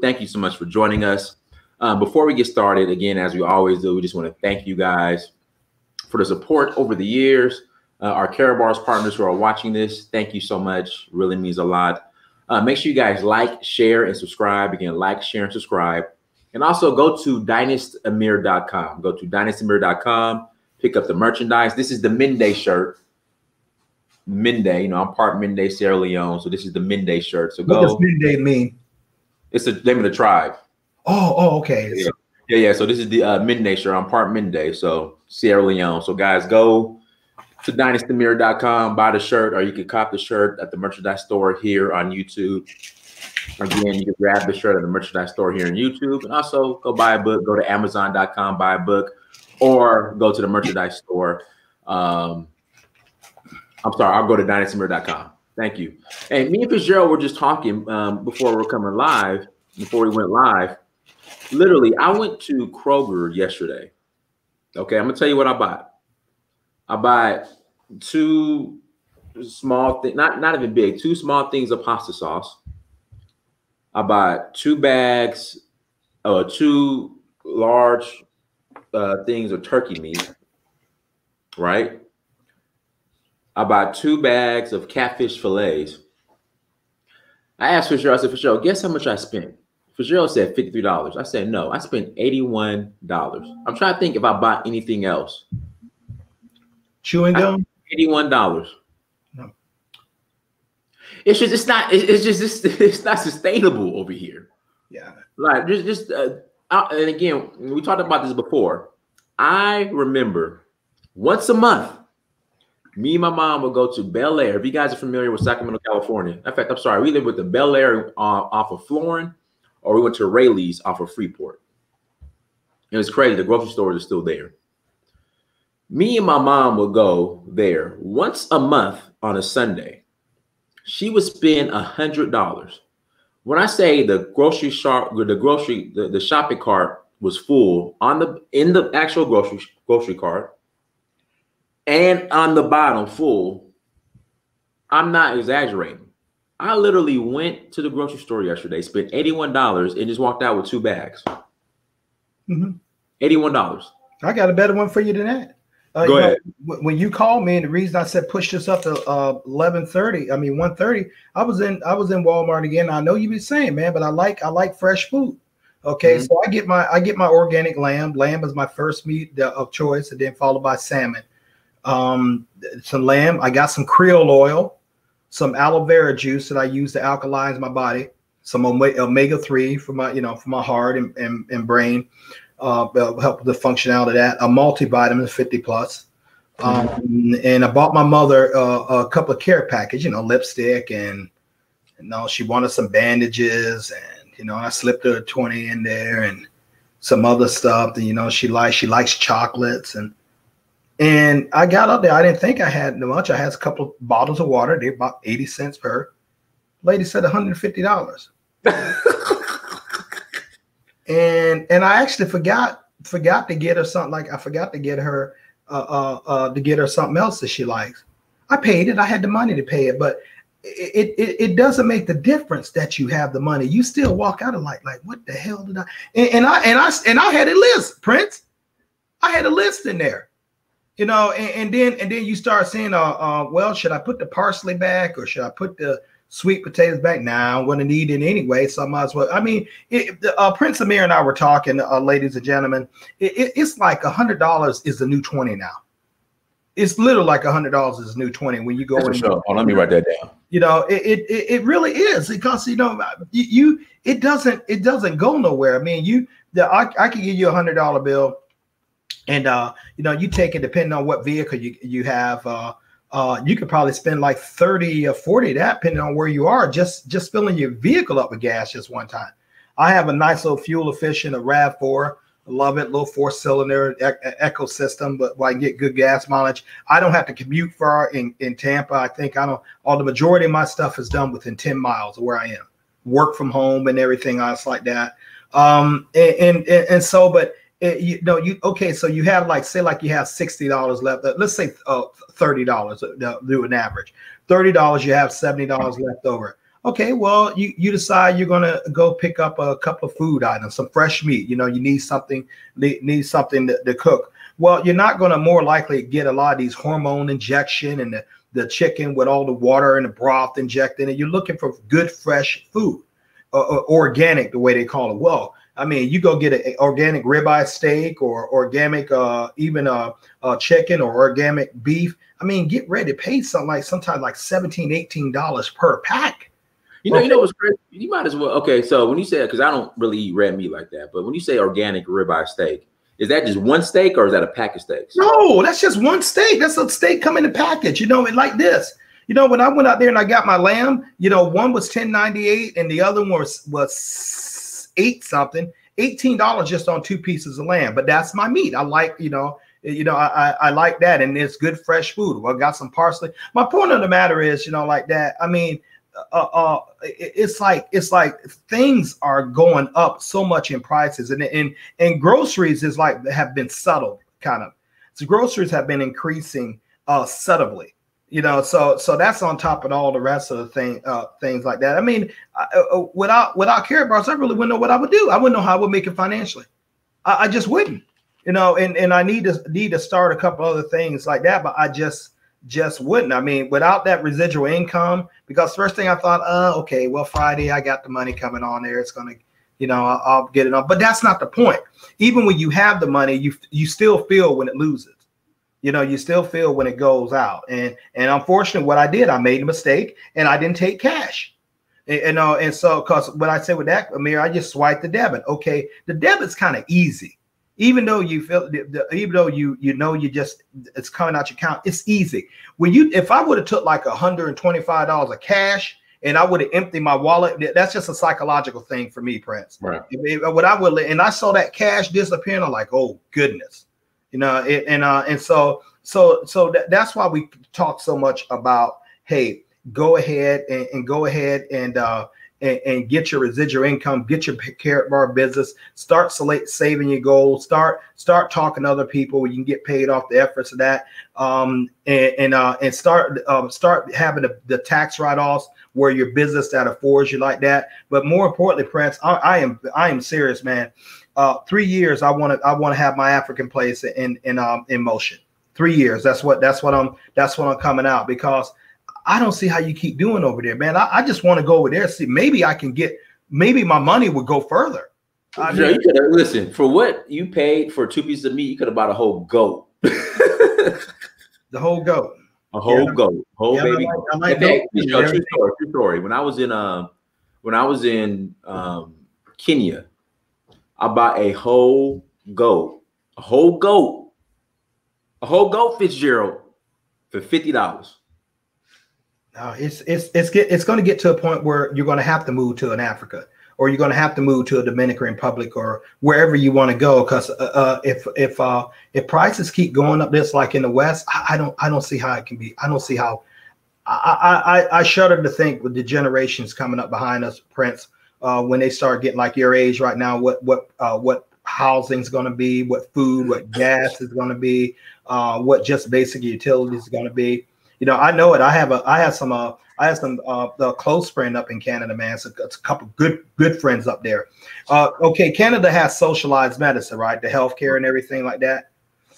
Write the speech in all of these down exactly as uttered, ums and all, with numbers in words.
Thank you so much for joining us. Uh, before we get started, again, as we always do, we just want to thank you guys for the support over the years. Uh, our Karatbars partners who are watching this, thank you so much. Really means a lot. Uh, make sure you guys like, share, and subscribe. Again, like, share, and subscribe. And also go to dynast amir dot com. Go to dynast amir dot com. Pick up the merchandise. This is the Mende shirt. Mende, you know, I'm part Mende, Sierra Leone. So this is the Mende shirt. So go. What does Mende mean? It's the name of the tribe. Oh, oh, okay. Yeah, yeah. yeah. So this is the uh, Mende shirt. I'm part Mende, so Sierra Leone. So guys, go to dynast amir dot com, buy the shirt, or you can cop the shirt at the merchandise store here on YouTube. Again, you can grab the shirt at the merchandise store here on YouTube, and also go buy a book. Go to amazon dot com, buy a book, or go to the merchandise store. Um, I'm sorry, I'll go to dynast amir dot com. Thank you. And me and Fitzgerald were just talking um, before we're coming live, before we went live. Literally, I went to Kroger yesterday. Okay, I'm gonna tell you what I bought. I bought two small things, not, not even big, two small things of pasta sauce. I bought two bags, uh, two large uh, things of turkey meat, right? I bought two bags of catfish fillets. I asked Fitzgerald, I said, Fitzgerald, guess how much I spent? Fitzgerald said fifty-three dollars. I said, no, I spent eighty-one dollars. I'm trying to think if I bought anything else. Chewing gum, eighty-one dollars. No, it's just it's not it's just it's, it's not sustainable over here. Yeah, like just just uh, I, and again, we talked about this before. I remember once a month, me and my mom would go to Bel Air. If you guys are familiar with Sacramento, California, in fact, I'm sorry, we lived with the Bel Air uh, off of Florin, or we went to Rayleigh's off of Freeport. It was crazy. The grocery stores are still there. Me and my mom would go there once a month on a Sunday. She would spend a hundred dollars. When I say the grocery shop, the grocery, the, the shopping cart was full on the in the actual grocery grocery cart, and on the bottom full. I'm not exaggerating. I literally went to the grocery store yesterday, spent eighty-one dollars, and just walked out with two bags. Mm-hmm. Eighty-one dollars. I got a better one for you than that. Uh, Go ahead. Know, when you called me, and the reason I said push this up to uh, eleven thirty, I mean one thirty, I was in I was in Walmart again. I know you been saying, man, but I like I like fresh food. Okay, mm-hmm. So I get my I get my organic lamb. Lamb is my first meat of choice, and then followed by salmon. Um, some lamb. I got some Creole oil, some aloe vera juice that I use to alkalize my body. Some omega three for my you know for my heart and and, and brain. Uh, help the functionality of that, a multivitamin fifty plus. Um, mm-hmm. And I bought my mother uh, a couple of care package, you know, lipstick and, you know, she wanted some bandages and, you know, I slipped her a twenty in there and some other stuff that, you know, she likes, she likes chocolates. And, and I got up there. I didn't think I had much. I had a couple of bottles of water. They bought eighty cents per. Lady said one hundred fifty dollars. And and I actually forgot forgot to get her something like I forgot to get her uh, uh, uh, to get her something else that she likes. I paid it. I had the money to pay it, but it it, it doesn't make the difference that you have the money. You still walk out of like like what the hell did I? And, and I and I and I had a list, Prince. I had a list in there, you know. And, and then and then you start saying, uh, uh, well, should I put the parsley back or should I put the sweet potatoes back? Now nah, I'm going to need it anyway, so I might as well. I mean, it, uh, Prince Amir and I were talking, uh, ladies and gentlemen. It, it, it's like a hundred dollars is the new twenty now. It's literally like a hundred dollars is the new twenty when you go. That's in, sure. Oh, you know, let me write that down. You know, it it it really is, because you know you, you it doesn't it doesn't go nowhere. I mean, you the I I could give you a hundred dollar bill, and uh you know you take it depending on what vehicle you you have. Uh, Uh, you could probably spend like thirty or forty of that, depending on where you are, just just filling your vehicle up with gas just one time. I have a nice little fuel efficient, a RAV four. I love it, little four cylinder e ecosystem, but where I get good gas mileage. I don't have to commute far in, in Tampa. I think I don't, all the majority of my stuff is done within ten miles of where I am. Work from home and everything else like that. Um, and, and, and so, but It, you know, you okay? So you have like, say, like you have sixty dollars left. Uh, let's say uh, thirty dollars, uh, do an average. Thirty dollars, you have seventy dollars left over. Okay, well, you, you decide you're going to go pick up a couple of food items, some fresh meat. You know, you need something, need something to, to cook. Well, you're not going to more likely get a lot of these hormone injection and the, the chicken with all the water and the broth injected in it. You're looking for good, fresh food, or, or organic, the way they call it. Well, I mean, you go get an organic ribeye steak or organic uh, even a, a chicken or organic beef. I mean, get ready to pay something like sometimes like seventeen, eighteen dollars per pack. You know, okay. You know what's crazy? You might as well. Okay, so when you say, because I don't really eat red meat like that, but when you say organic ribeye steak, is that just one steak or is that a pack of steaks? No, that's just one steak. That's a steak come in the package. You know, it like this. You know, when I went out there and I got my lamb, you know, one was ten ninety-eight and the other one was, was eight something, eighteen dollars just on two pieces of lamb. But that's my meat. I like, you know, you know, I, I, I like that, and it's good fresh food. Well, I got some parsley. My point of the matter is, you know, like that. I mean. Uh, uh, it's like it's like things are going up so much in prices, and and and groceries is like have been subtle kind of. So groceries have been increasing uh, subtly, you know. So so that's on top of all the rest of the thing uh, things like that. I mean, I, without without Karatbars, I really wouldn't know what I would do. I wouldn't know how I would make it financially. I, I just wouldn't, you know. And and I need to need to start a couple other things like that, but I just. just wouldn't. I mean, without that residual income, because first thing I thought, uh, okay, well, Friday, I got the money coming on there. It's going to, you know, I'll, I'll get it on. But that's not the point. Even when you have the money, you, you still feel when it loses, you know, you still feel when it goes out. And, and unfortunately, what I did, I made a mistake and I didn't take cash. And, and, uh, and so, cause what I said with that, Amir, I just swiped the debit. Okay. The debit's kind of easy. Even though you feel, even though you you know you just it's coming out your account, it's easy. When you, if I would have took like one hundred twenty-five dollars of cash and I would have emptied my wallet, that's just a psychological thing for me, Prince. Right. If, if, what I would, and I saw that cash disappearing, I'm like, oh goodness, you know. It, and uh, and so so so that, that's why we talk so much about, hey, go ahead and, and go ahead and. Uh, And, and get your residual income, get your Karatbars business, start select, saving your goals, start start talking to other people where you can get paid off the efforts of that, um, and and, uh, and start um, start having the, the tax write-offs where your business that affords you like that. But more importantly, Prince, I, I am I am serious, man. Uh, three years, I want to I want to have my African place in in um, in motion. Three years, that's what that's what I'm that's what I'm coming out, because I don't see how you keep doing over there, man. I, I just want to go over there. See, maybe I can get, maybe my money would go further. I mean, you could have, listen, for what you paid for two pieces of meat, you could have bought a whole goat. The whole goat. A whole yeah, goat. Whole yeah, baby. I like, I like goat. You know, true story, true story. When I was in um, when I was in um Kenya, I bought a whole goat, a whole goat, a whole goat, Fitzgerald, for fifty dollars. Uh, it's it's it's get, it's going to get to a point where you're going to have to move to an Africa, or you're going to have to move to a Dominican Republic, or wherever you want to go. Because uh, uh, if if uh, if prices keep going up this like in the West, I, I don't I don't see how it can be. I don't see how. I I, I shudder to think with the generations coming up behind us, Prince, uh, when they start getting like your age right now, what what uh, what housing's going to be, what food, what gas is going to be, uh, what just basic utilities is going to be. You know, I know it. I have a, I have some, uh, I have some, uh, the close friend up in Canada, man. So it's a couple of good, good friends up there. Uh, okay, Canada has socialized medicine, right? The healthcare and everything like that,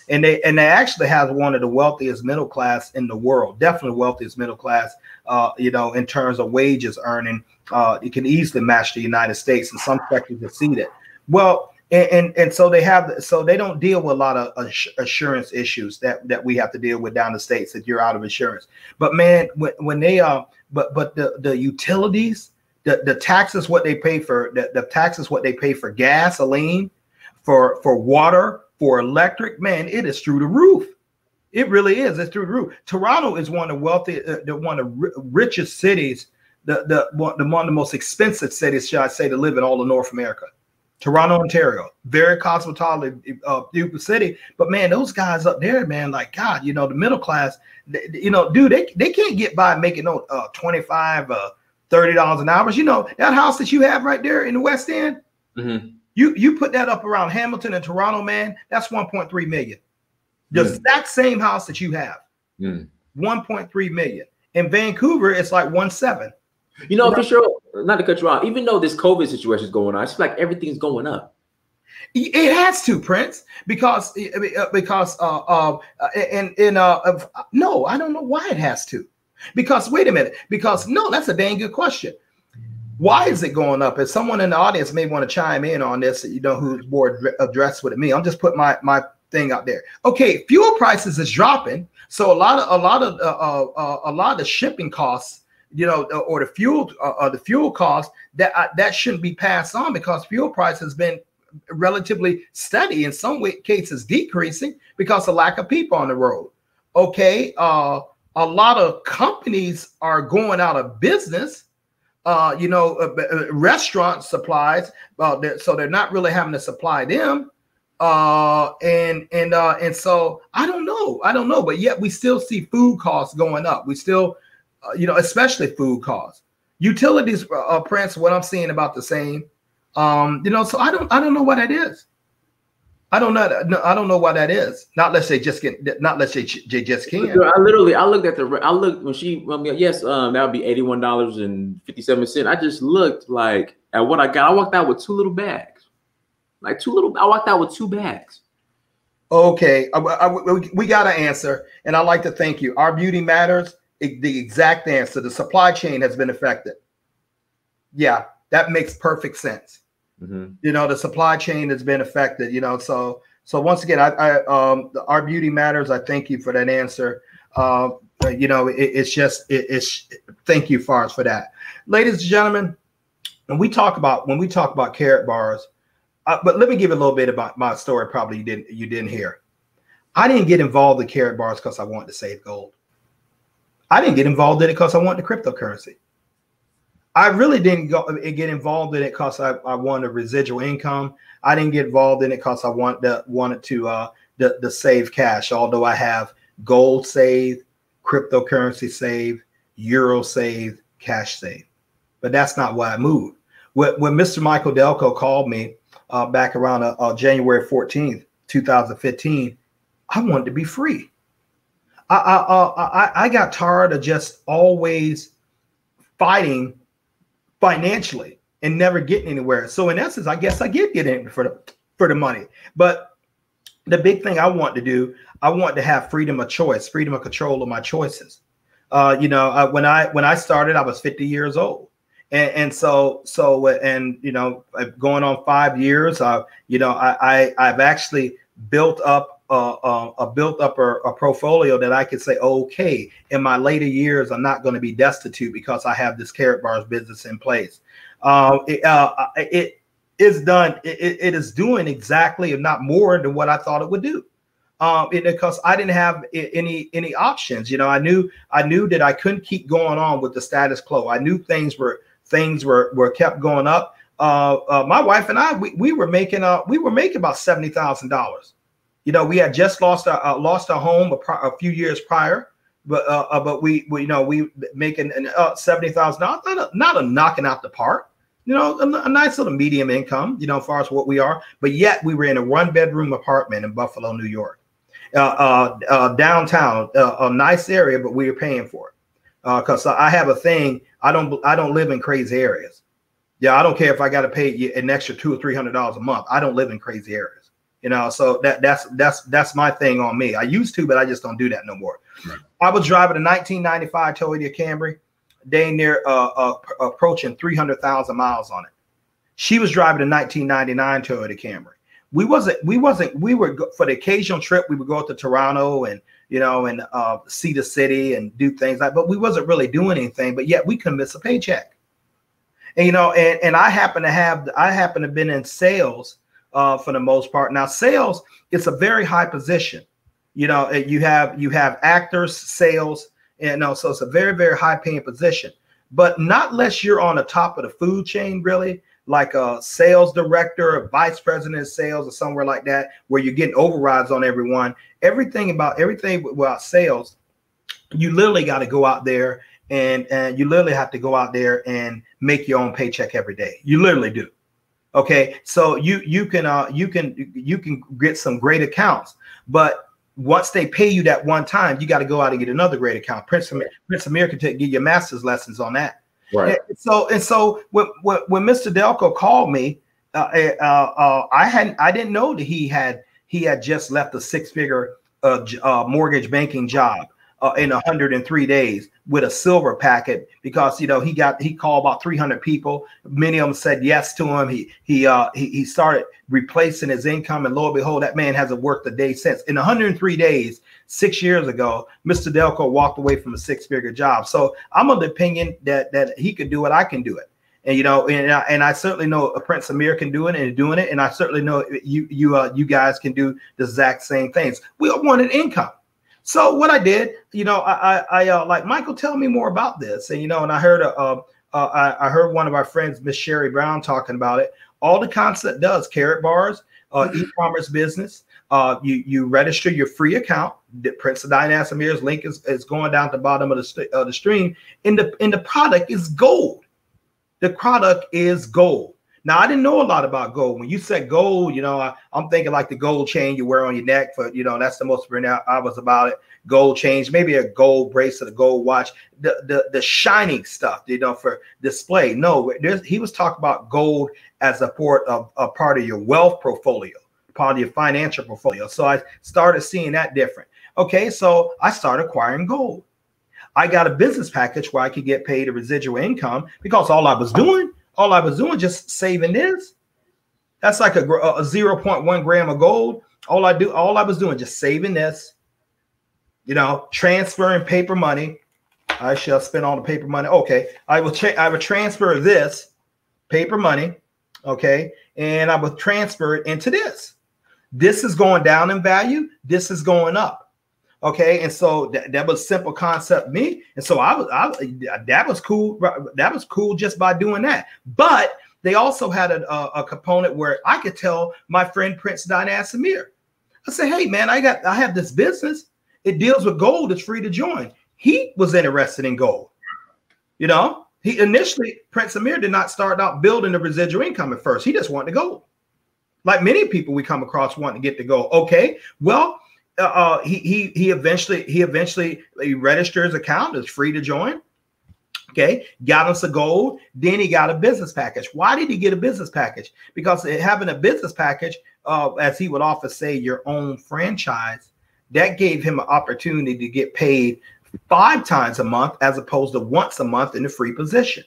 and they and they actually have one of the wealthiest middle class in the world. Definitely wealthiest middle class. Uh, you know, in terms of wages earning, uh, it can easily match the United States, and some sectors exceed it. Well. And, and and so they have, so they don't deal with a lot of assurance issues that that we have to deal with down the states, that you're out of insurance. But man, when, when they are, but but the the utilities, the the taxes, what they pay for the, the taxes, what they pay for gasoline, for for water, for electric, man, it is through the roof. It really is. It's through the roof. Toronto is one of the wealthy, uh, the one of the richest cities, the the one, the one of the most expensive cities, shall I say, to live in all of North America. Toronto, Ontario, very cosmopolitan uh, city. But man, those guys up there, man, like God, you know, the middle class, they, you know, dude, they, they can't get by making no uh, twenty-five, uh, thirty dollars an hour. You know, that house that you have right there in the West End, mm-hmm. you you put that up around Hamilton and Toronto, man, that's one point three million. The mm. exact same house that you have, mm. one point three million. In Vancouver, it's like one seven. You know, for sure, not to cut you off, even though this COVID situation is going on, it's like everything's going up. It has to, Prince, because because uh, uh and in uh of, no, I don't know why it has to. Because wait a minute, because no, that's a dang good question. Why is it going up? If someone in the audience may want to chime in on this, you know, who's more addressed with me, I'm just putting my my thing out there. Okay, fuel prices is dropping, so a lot of a lot of uh, uh, a lot of shipping costs, you know, or the fuel uh, uh, the fuel cost that uh, that shouldn't be passed on, because fuel price has been relatively steady, in some cases decreasing, because of lack of people on the road. Okay, uh, a lot of companies are going out of business. Uh, you know, uh, uh, restaurant supplies, uh, they're, so they're not really having to supply them. Uh, and and uh, and so I don't know, I don't know, but yet we still see food costs going up. We still, uh, you know, especially food costs, utilities, uh, Prince, what I'm seeing about the same. Um, you know, so I don't, I don't know what that is. I don't know. No, I don't know why that is. Not unless they just can. Not unless they, they just can. I literally, I looked at the, I looked when she, I mean, yes, um, that would be eighty-one dollars and fifty-seven cents. I just looked like at what I got. I walked out with two little bags, like two little, I walked out with two bags. Okay. I, I, we, we got an answer. And I'd like to thank you. Our beauty matters. It, the exact answer. The supply chain has been affected. Yeah. That makes perfect sense. Mm-hmm. You know, the supply chain has been affected, you know, so so once again, I, I um our beauty matters. I thank you for that answer. Uh, you know, it, it's just it, it's thank you for us for that. Ladies and gentlemen, when we talk about when we talk about Karatbars, uh, but let me give a little bit about my story. Probably you didn't you didn't hear. I didn't get involved in Karatbars because I wanted to save gold. I didn't get involved in it because I wanted the cryptocurrency. I really didn't go, get involved in it because I, I wanted residual income. I didn't get involved in it because I want the, wanted to uh, the, the save cash, although I have gold saved, cryptocurrency saved, euro saved, cash saved. But that's not why I moved. When, when Mister Michael Delco called me uh, back around uh, uh, January fourteenth, two thousand fifteen, I wanted to be free. I, I, uh, I, I got tired of just always fighting financially and never getting anywhere. So in essence, I guess I get get in for the, for the money. But the big thing I want to do, I want to have freedom of choice, freedom of control of my choices. Uh, you know, I, when I when I started, I was fifty years old, and, and so so and you know, going on five years, I you know I, I I've actually built up a, a, a built up a, a portfolio that I could say, okay, in my later years, I'm not going to be destitute because I have this Karatbars business in place. Uh, it, uh, it is done. It, it is doing exactly, if not more than what I thought it would do. Um, it, because I didn't have any any options. You know, I knew I knew that I couldn't keep going on with the status quo. I knew things were things were were kept going up. Uh, uh, my wife and I, we, we were making uh, we were making about seventy thousand dollars. You know, we had just lost our uh, lost our home a, a few years prior, but uh, uh, but we, we you know we making an, uh, seventy thousand dollars, not a, not a knocking out the park. You know, a, a nice little medium income. You know, as far as what we are, but yet we were in a one bedroom apartment in Buffalo, New York, uh, uh, uh, downtown, uh, a nice area, but we were paying for it because uh, I have a thing. I don't I don't live in crazy areas. Yeah, I don't care if I got to pay an extra two or three hundred dollars a month. I don't live in crazy areas, you know. So that that's that's that's my thing on me. I used to, but I just don't do that no more. Right. I was driving a nineteen ninety-five Toyota Camry, dang near uh, uh, approaching three hundred thousand miles on it. She was driving a nineteen ninety-nine Toyota Camry. We wasn't we wasn't we were for the occasional trip. We would go up to Toronto and you know and uh, see the city and do things like. But we wasn't really doing anything. But yet we couldn't miss a paycheck. And, you know, and, and I happen to have I happen to have been in sales uh, for the most part. Now, sales, it's a very high position. You know, you have you have actors, sales, and no, so it's a very, very high paying position, but not unless you're on the top of the food chain, really, like a sales director, a vice president of sales or somewhere like that, where you're getting overrides on everyone. Everything about everything about sales, you literally got to go out there. And, and you literally have to go out there and make your own paycheck every day. You literally do. Okay, so you you can uh, you can you can get some great accounts, but once they pay you that one time, you got to go out and get another great account. Prince Amir, Prince Amir can take, give you master's lessons on that. Right. And so and so when when, when Mister Delco called me, uh, uh, uh, I hadn't I didn't know that he had he had just left a six figure uh, uh, mortgage banking job uh, in one hundred three days with a silver packet, because you know he got he called about three hundred people. Many of them said yes to him. He he uh, he, he started replacing his income, and lo and behold, that man hasn't worked a day since. In one hundred three days, six years ago, Mister Delco walked away from a six-figure job. So I'm of the opinion that that he could do it, I can do it, and you know, and I, and I certainly know Prince Amir can do it and doing it, and I certainly know you you uh, you guys can do the exact same things. We all wanted income. So what I did, you know, I I, I uh, like Michael, tell me more about this, and you know, and I heard a, a, a, I, I heard one of our friends, Miss Sherry Brown, talking about it. All the concept does, Karatbars, uh, e-commerce business. Uh, you you register your free account. The Prince of Dynast Amir's link is, is going down at the bottom of the uh, the stream. And the and the product is gold. The product is gold. Now I didn't know a lot about gold. When you said gold, you know, I, I'm thinking like the gold chain you wear on your neck. But you know, that's the most renowned I was about it. Gold chains, maybe a gold bracelet, a gold watch, the the the shining stuff, you know, for display. No, there's, he was talking about gold as a part of a part of your wealth portfolio, part of your financial portfolio. So I started seeing that different. Okay, so I started acquiring gold. I got a business package where I could get paid a residual income, because all I was doing, all I was doing, just saving this. That's like a, a zero point one gram of gold. All I do, all I was doing, just saving this. You know, transferring paper money. I shall spend all the paper money. Okay, I will. I will transfer this paper money. Okay, and I will transfer it into this. This is going down in value. This is going up. Okay, and so th that was simple concept me. And so I was. I, that was cool. That was cool just by doing that. But they also had a, a, a component where I could tell my friend Prince Dynast Amir. I said, hey man, I got. I have this business. It deals with gold. It's free to join. He was interested in gold. You know, he initially, Prince Amir did not start out building the residual income at first. He just wanted to go. Like many people we come across wanting to get to gold. Okay, well, uh, he he he eventually he eventually he registered his account. It's free to join. Okay, got him some gold. Then he got a business package. Why did he get a business package? Because having a business package, uh, as he would often say, your own franchise. That gave him an opportunity to get paid five times a month as opposed to once a month in a free position.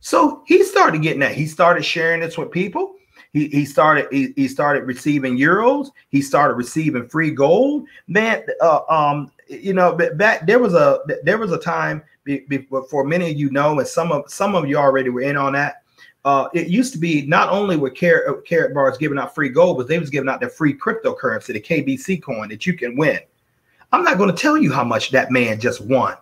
So he started getting that. He started sharing this with people. He, he started he, he started receiving euros. He started receiving free gold. Man, uh, um, you know, back there was a there was a time before, many of you know, and some of some of you already were in on that. Uh, it used to be not only were Karat, Karatbars giving out free gold, but they was giving out their free cryptocurrency, the K B C coin that you can win. I'm not going to tell you how much that man just won.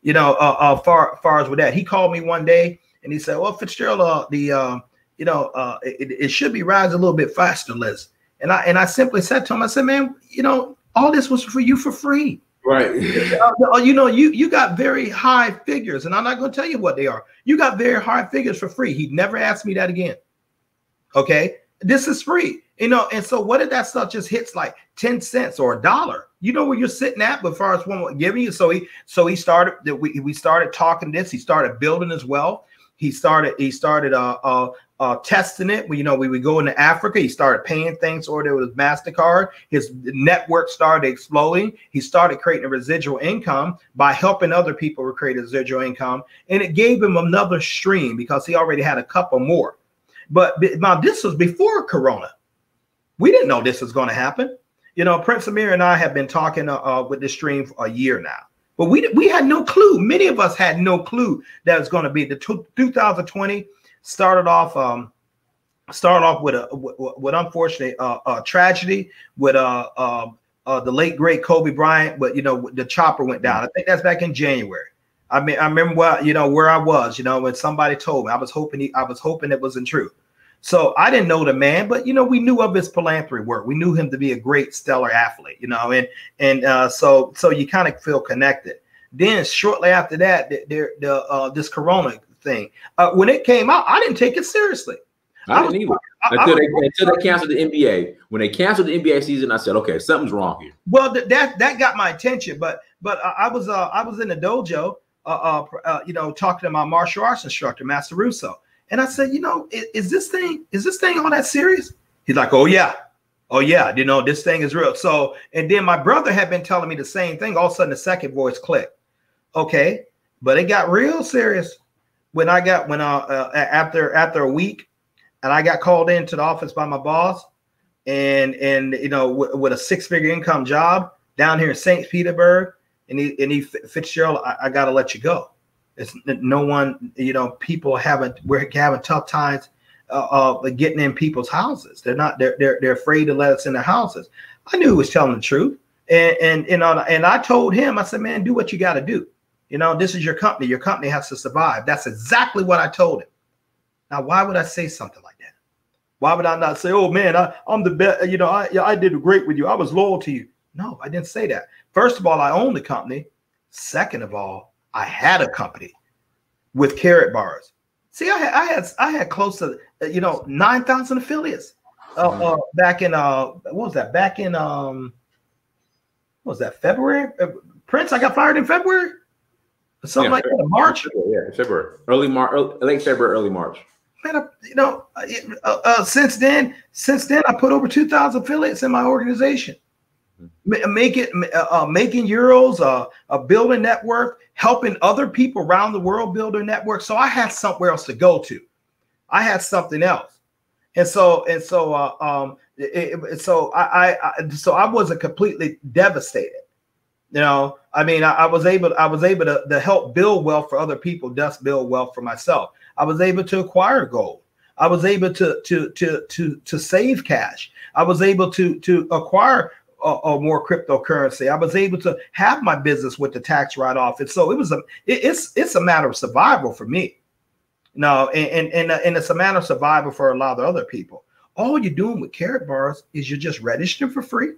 You know, uh, uh, far far as with that, he called me one day and he said, "Well, Fitzgerald, uh, the uh, you know, uh, it, it should be rising a little bit faster, Liz." And I and I simply said to him, I said, "Man, you know, all this was for you for free." Right. uh, you know, you you got very high figures, and I'm not going to tell you what they are. You got very high figures for free. He never asked me that again. Okay, this is free, you know. And so, what if that stuff just hits like ten cents or a dollar? You know where you're sitting at, but as far as one giving you. So he so he started that we we started talking this. He started building as well. He started he started uh uh. Uh, testing it. Well, you know, we would go into Africa. He started paying things, or there was MasterCard. His network started exploding. He started creating a residual income by helping other people create a residual income. And it gave him another stream because he already had a couple more. But now this was before Corona. We didn't know this was going to happen. You know, Prince Amir and I have been talking uh, uh, with this stream for a year now. But we, we had no clue. Many of us had no clue that it's going to be the two thousand twenty. Started off, um, started off with a with, with unfortunate uh, uh, tragedy with uh, uh, uh, the late great Kobe Bryant, but you know the chopper went down. I think that's back in January. I mean, I remember where, you know where I was. You know, when somebody told me, I was hoping he, I was hoping it wasn't true. So I didn't know the man, but you know we knew of his philanthropy work. We knew him to be a great, stellar athlete. You know, and and uh, so so you kind of feel connected. Then shortly after that, there the uh, this Corona thing. Uh, when it came out, I didn't take it seriously. I, I didn't was, either. I, until, I, they, I, until they canceled the N B A. When they canceled the N B A season, I said, "Okay, something's wrong here." Well, th that that got my attention, but but I, I was uh, I was in the dojo uh, uh, you know, talking to my martial arts instructor, Master Russo. And I said, you know, is, is this thing, is this thing all that serious? He's like, oh, yeah. Oh, yeah. You know, this thing is real. So, and then my brother had been telling me the same thing. All of a sudden, the second voice clicked. Okay. But it got real serious when I got, when I, uh, after, after a week, and I got called into the office by my boss, and, and, you know, with a six figure income job down here in Saint Petersburg. And he, and he, Fitzgerald, I, I got to let you go. It's no one, you know, people haven't, we're having tough times uh, of getting in people's houses. They're not, they're, they're, they're afraid to let us in their houses. I knew he was telling the truth. And, and, you know, and I told him, I said, man, do what you got to do. You know, this is your company. Your company has to survive. That's exactly what I told him. Now, why would I say something like that? Why would I not say, oh man, I, I'm the best, you know, I, I did great with you. I was loyal to you. No, I didn't say that. First of all, I own the company. Second of all, I had a company with Karatbars. See, I had, I had, I had close to, you know, nine thousand affiliates uh, uh, back in, uh, what was that? Back in, um, what was that? February? Prince, I got fired in February? Something yeah, like that, March? Yeah, February. Early March, early, late February, early March. Man, I, you know, uh, uh, since then, since then, I put over two thousand affiliates in my organization. Make it uh, making euros, uh, a building network, helping other people around the world build their network. So I had somewhere else to go to. I had something else, and so and so uh, um, it, it, so I, I so I wasn't completely devastated. You know, I mean, I, I was able I was able to, to help build wealth for other people, thus build wealth for myself. I was able to acquire gold. I was able to to to to to save cash. I was able to to acquire. Or more cryptocurrency. I was able to have my business with the tax write-off, and so it was a. It, it's it's a matter of survival for me. No, and and and, and it's a matter of survival for a lot of other people. All you're doing with Karatbars is you're just registering for free,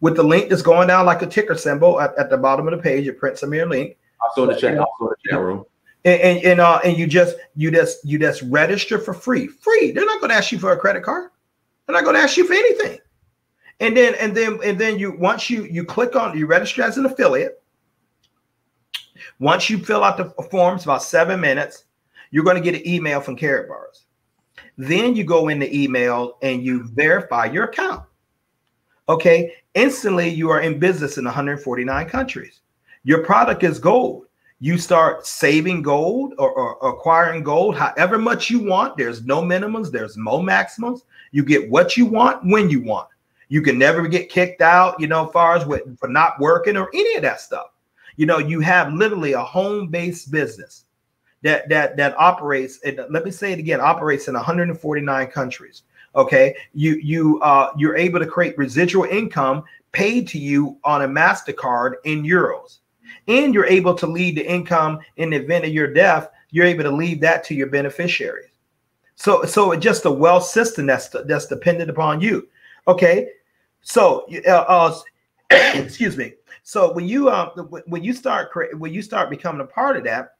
with the link that's going down like a ticker symbol at, at the bottom of the page. Your Prince Amir link. I saw the chat. I saw the chat room. And and, and uh and you just you just you just register for free. Free. They're not going to ask you for a credit card. They're not going to ask you for anything. And then, and then, and then you, once you, you click on, you register as an affiliate. Once you fill out the forms, about seven minutes, you're going to get an email from Karatbars. Then you go in the email and you verify your account. Okay. Instantly you are in business in one hundred forty-nine countries. Your product is gold. You start saving gold or, or acquiring gold, however much you want. There's no minimums. There's no maximums. You get what you want when you want. You can never get kicked out, you know, far as with, for not working or any of that stuff. You know, you have literally a home-based business that that that operates. And let me say it again: operates in one hundred forty-nine countries. Okay, you you uh, you're able to create residual income paid to you on a MasterCard in euros, and you're able to leave the income in the event of your death. You're able to leave that to your beneficiaries. So so it's just a wealth system that's that's dependent upon you. Okay. So, uh, uh, excuse me. So when you uh, when you start when you start becoming a part of that,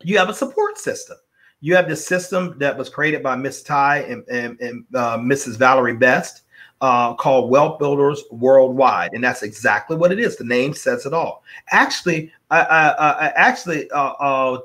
you have a support system. You have the system that was created by Miss Ty and, and, and uh, Missus Valerie Best uh, called Wealth Builders Worldwide, and that's exactly what it is. The name says it all. Actually, I, I, I actually uh, uh,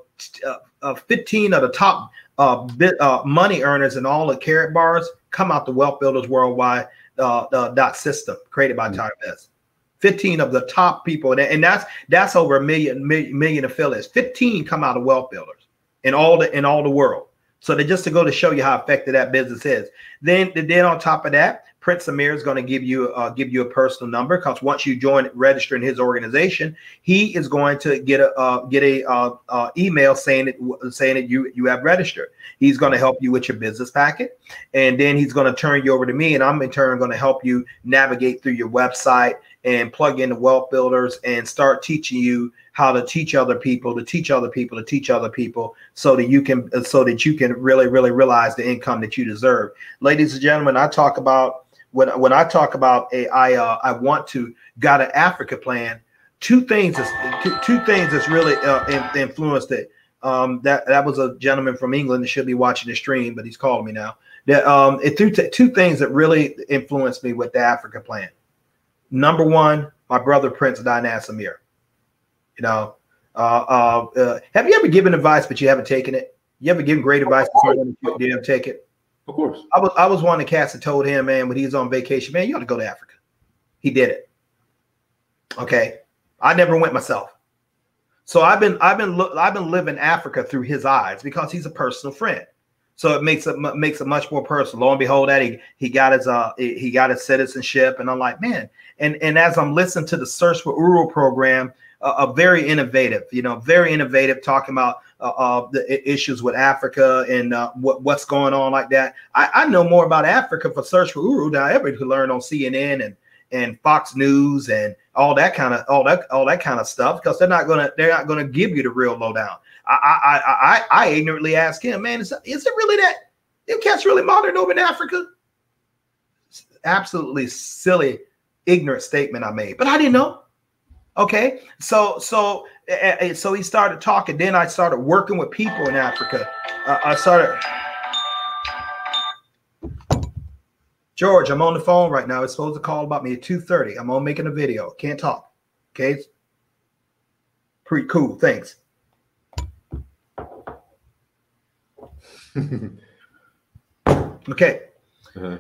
uh, fifteen of the top uh, bit, uh, money earners in all the Karatbars come out the Wealth Builders Worldwide. Uh, the dot system created by Ty Best. fifteen of the top people, and, and that's that's over a million, million million affiliates. fifteen come out of Wealth Builders in all the in all the world. So they just to go to show you how effective that business is. Then then on top of that, Prince Amir is going to give you uh, give you a personal number, because once you join registering his organization, he is going to get a uh, get a uh, uh, email saying that saying that you you have registered. He's going to help you with your business packet, and then he's going to turn you over to me, and I'm in turn going to help you navigate through your website and plug into Wealth Builders and start teaching you how to teach other people, to teach other people, to teach other people, so that you can so that you can really, really realize the income that you deserve. Ladies and gentlemen, I talk about when when I talk about a I uh, I want to got an Africa plan. Two things is two, two things that's really uh, influenced it. Um, that that was a gentleman from England that should be watching the stream, but he's calling me now. That um, it two two things that really influenced me with the Africa plan. Number one, my brother Prince Dynast Amir. You know, Uh, uh, uh, have you ever given advice but you haven't taken it? You ever given great advice to someone that you didn't take it? Of course. I was I was one of the cats that told him, man, when he was on vacation, man, you ought to go to Africa. He did it. Okay. I never went myself. So I've been I've been I've been living Africa through his eyes because he's a personal friend. So it makes it makes it much more personal. Lo and behold, that he he got his uh he got his citizenship, and I'm like, man. And and as I'm listening to the Search for Uhuru program, uh, a very innovative, you know, very innovative, talking about uh, uh the issues with Africa and uh, what what's going on like that. I, I know more about Africa for Search for Uhuru than I ever could learn on C N N and and Fox News and all that kind of all that all that kind of stuff, because they're not gonna they're not gonna give you the real lowdown. I I I I ignorantly asked him, man, is, is it really that them cats really modern over in Africa? Absolutely silly, ignorant statement I made, but I didn't know. Okay, so so so he started talking. Then I started working with people in Africa. Uh, I started. George, I'm on the phone right now. It's supposed to call about me at two thirty. I'm on making a video. Can't talk. Okay. Pretty cool. Thanks. Okay. Uh-huh.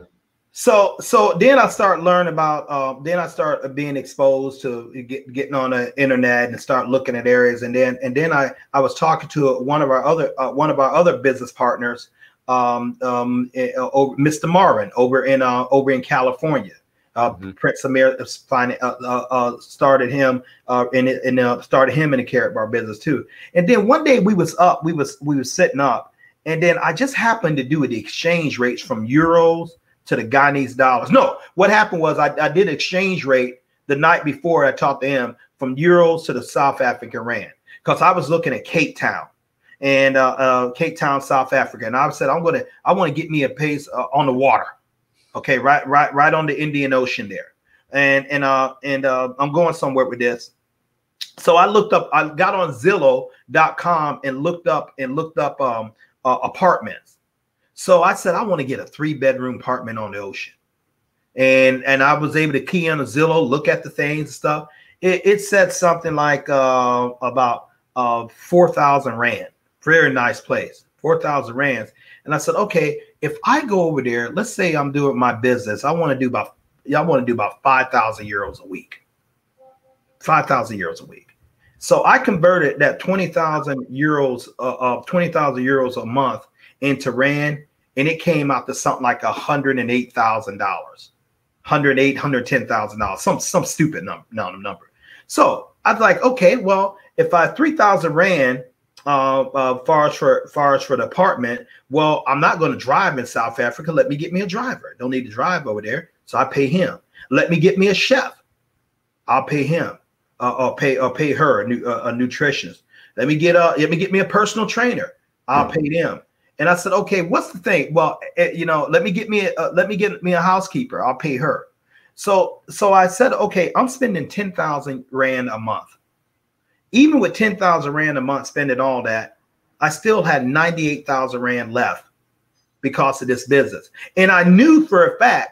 So, so then I start learning about, uh, then I start being exposed to get, getting on the internet and start looking at areas. And then, and then I, I was talking to one of our other, uh, one of our other business partners, Um, um, uh, over, Mister Marvin over in uh, over in California. Uh, mm-hmm. Prince Amir uh, uh, uh, started him uh, and, and uh, started him in the Karatbars business too. And then one day we was up, we was we was sitting up, and then I just happened to do the exchange rates from euros to the Guyanese dollars. No, what happened was I, I did exchange rate the night before I talked to him from euros to the South African rand, because I was looking at Cape Town. And uh, uh, Cape Town, South Africa, and I said, I'm gonna, I want to get me a place uh, on the water, okay, right, right, right on the Indian Ocean there, and and uh, and uh, I'm going somewhere with this. So I looked up, I got on Zillow dot com and looked up and looked up um, uh, apartments. So I said, I want to get a three bedroom apartment on the ocean, and and I was able to key in a Zillow, look at the things and stuff. It, it said something like uh, about uh, four thousand rand. Very nice place, four thousand rands. And I said, okay, if I go over there, let's say I'm doing my business. I want to do about, I want to do about five thousand euros a week, five thousand euros a week. So I converted that twenty thousand euros of uh, twenty thousand euros a month into rand. And it came out to something like one hundred eight thousand dollars, one hundred eight thousand dollars, one hundred ten thousand dollars, some, some stupid num num number. So I was like, okay, well, if I three thousand rand, Uh, uh, far as for far as for the apartment, well, I'm not going to drive in South Africa. Let me get me a driver. Don't need to drive over there, so I pay him. Let me get me a chef. I'll pay him. Uh, I'll pay. I'll pay her a, new, uh, a nutritionist. Let me get a. Let me get me a personal trainer. I'll pay them. And I said, okay, what's the thing? Well, it, you know, let me get me. A, uh, let me get me a housekeeper. I'll pay her. So, so I said, okay, I'm spending ten thousand rand a month. Even with ten thousand rand a month, spending all that, I still had ninety-eight thousand rand left because of this business. And I knew for a fact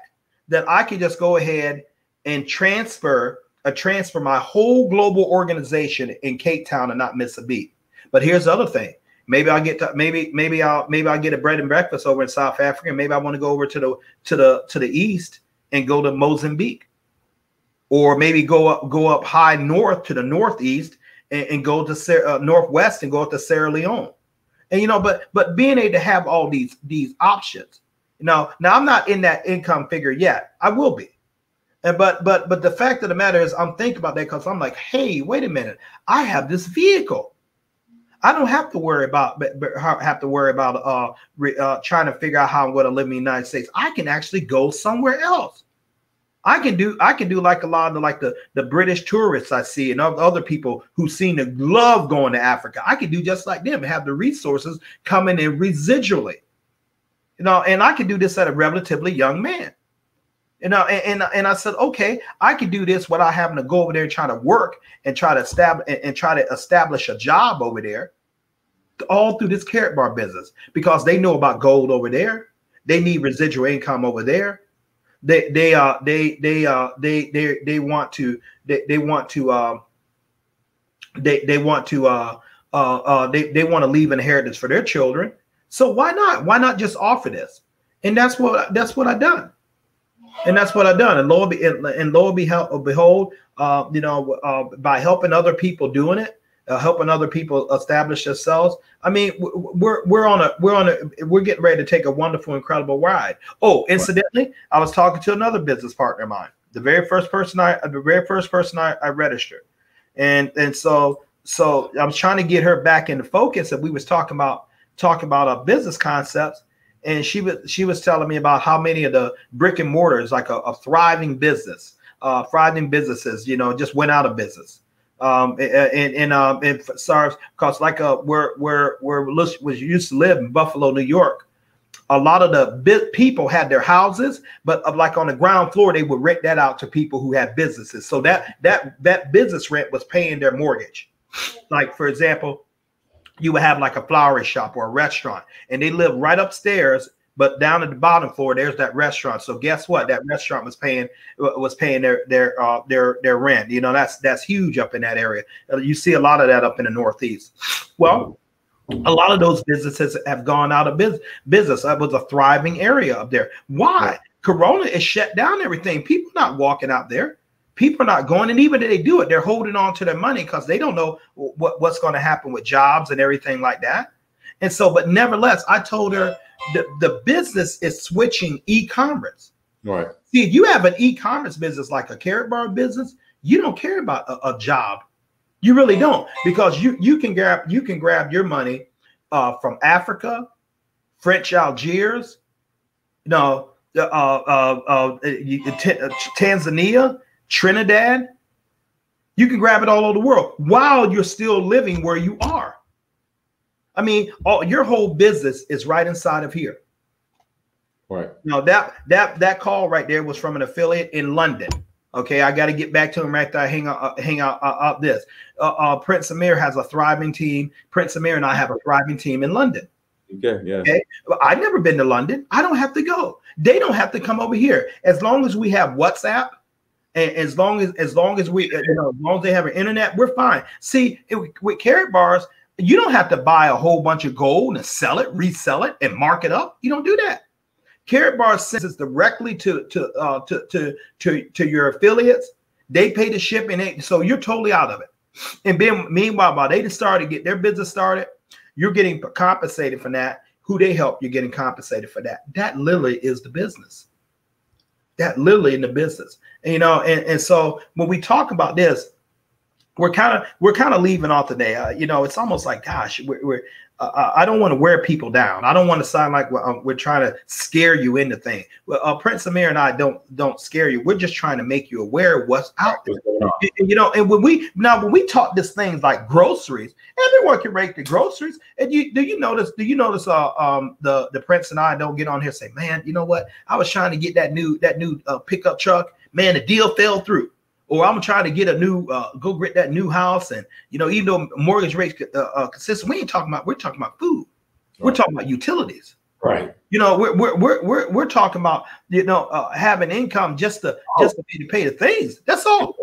that I could just go ahead and transfer a transfer my whole global organization in Cape Town and not miss a beat. But here's the other thing. Maybe I'll get to, maybe maybe I'll maybe I'll get a bread and breakfast over in South Africa. Maybe I want to go over to the to the to the east and go to Mozambique, or maybe go up go up high north to the northeast. And, and go to uh, Northwest and go up to Sierra Leone. And, you know, but but being able to have all these these options. Now, now I'm not in that income figure yet. I will be. And but but but the fact of the matter is I'm thinking about that, because I'm like, hey, wait a minute. I have this vehicle. I don't have to worry about but, but have to worry about uh, re, uh, trying to figure out how I'm going to live in the United States. I can actually go somewhere else. I can do I can do like a lot of the, like the, the British tourists I see and other people who seem to love going to Africa. I could do just like them, have the resources coming in residually, you know. And I could do this at a relatively young man, you know. And and, and I said, okay, I could do this without having to go over there and try to work and try to establish and, and try to establish a job over there, all through this Karatbars business, because they know about gold over there. They need residual income over there. They they uh they they uh they they they want to they they want to um they they want to uh, uh, uh, they they want to leave inheritance for their children. So why not? Why not just offer this? And that's what that's what I done. And that's what I done. And lo and, and lo behold, uh, you know, uh, by helping other people doing it, uh, helping other people establish themselves. I mean, we're we're on a we're on a we're getting ready to take a wonderful, incredible ride. Oh, incidentally, I was talking to another business partner of mine. The very first person I the very first person I, I registered. And and so so I was trying to get her back into focus, and we was talking about talking about our business concepts. And she was she was telling me about how many of the brick and mortars, like a, a thriving business, uh, thriving businesses, you know, just went out of business. Um, and and um, and sorry, cause like a where where where was used to live in Buffalo, New York, a lot of the big people had their houses, but like on the ground floor, they would rent that out to people who had businesses. So that that that business rent was paying their mortgage. Like for example, you would have like a flower shop or a restaurant, and they live right upstairs, but down at the bottom floor, there's that restaurant. So guess what? That restaurant was paying was paying their their uh, their their rent. You know, that's that's huge up in that area. You see a lot of that up in the Northeast. Well, a lot of those businesses have gone out of business. Business that was a thriving area up there. Why? Corona is shut down everything. People not walking out there. People are not going, and even if they do it, they're holding on to their money because they don't know what, what's going to happen with jobs and everything like that. And so, but nevertheless, I told her the, the business is switching e-commerce. Right. See, if you have an e-commerce business like a Karatbars business, you don't care about a, a job. You really don't, because you you can grab you can grab your money uh, from Africa, French Algiers, you know, uh, uh, uh, Tanzania. Trinidad, you can grab it all over the world while you're still living where you are. I mean, all your whole business is right inside of here. Right. Now that that that call right there was from an affiliate in London. Okay, I got to get back to him right there. Hang out, uh, hang out, uh, uh, this. Uh, uh, Prince Amir has a thriving team. Prince Amir and I have a thriving team in London. Okay, yeah. Okay? I've never been to London. I don't have to go. They don't have to come over here. As long as we have WhatsApp. And as long as as long as we, you know, as long as they have an internet, we're fine. See, it, with Karatbars, you don't have to buy a whole bunch of gold and sell it, resell it, and mark it up. You don't do that. Karatbars sends it directly to to uh, to to to to your affiliates. They pay the shipping, they, so you're totally out of it. And then meanwhile, while they just started to get their business started, you're getting compensated for that. Who they help, you're getting compensated for that. That literally is the business. That literally in the business, and, you know, and, and so when we talk about this, we're kind of we're kind of leaving off today. Uh, you know, it's almost like, gosh, we're, we're uh, I don't want to wear people down. I don't want to sound like we're, uh, we're trying to scare you into things. Well, uh, Prince Amir and I don't don't scare you. We're just trying to make you aware of what's out there. You, you know, and when we now when we talk this things like groceries, everyone can rate the groceries. And you do you notice? Do you notice? Uh, um, the the Prince and I don't get on here and say, man, you know what? I was trying to get that new that new uh, pickup truck. Man, the deal fell through. Or I'm trying to get a new, uh, go get that new house, and you know, even though mortgage rates uh, uh, consistent, we ain't talking about. We're talking about food. Right. We're talking about utilities. Right. You know, we're we're we're we're, we're talking about you know uh, having income just to oh. just to pay, to pay the things. That's all.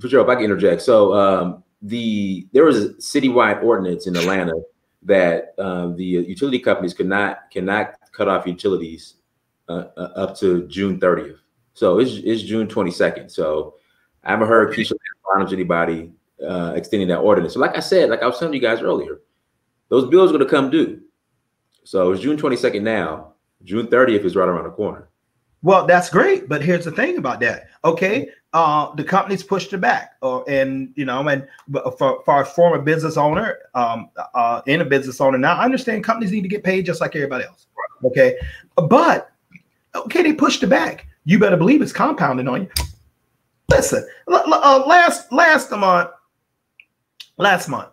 For sure. If I can interject, so um, the there was a citywide ordinance in Atlanta that uh, the utility companies could not cannot cut off utilities uh, uh, up to June thirtieth. So it's it's June twenty-second. So I haven't heard Keisha challenge anybody uh, extending that ordinance. So like I said, like I was telling you guys earlier, those bills are going to come due. So it's June twenty-second now. June thirtieth is right around the corner. Well, that's great. But here's the thing about that. OK, uh, the companies pushed it back. Uh, and, you know, and for, for a former business owner um, uh, and a business owner now, I understand companies need to get paid just like everybody else. OK, but OK, they pushed it back. You better believe it's compounding on you. Listen, uh, last last month, last month,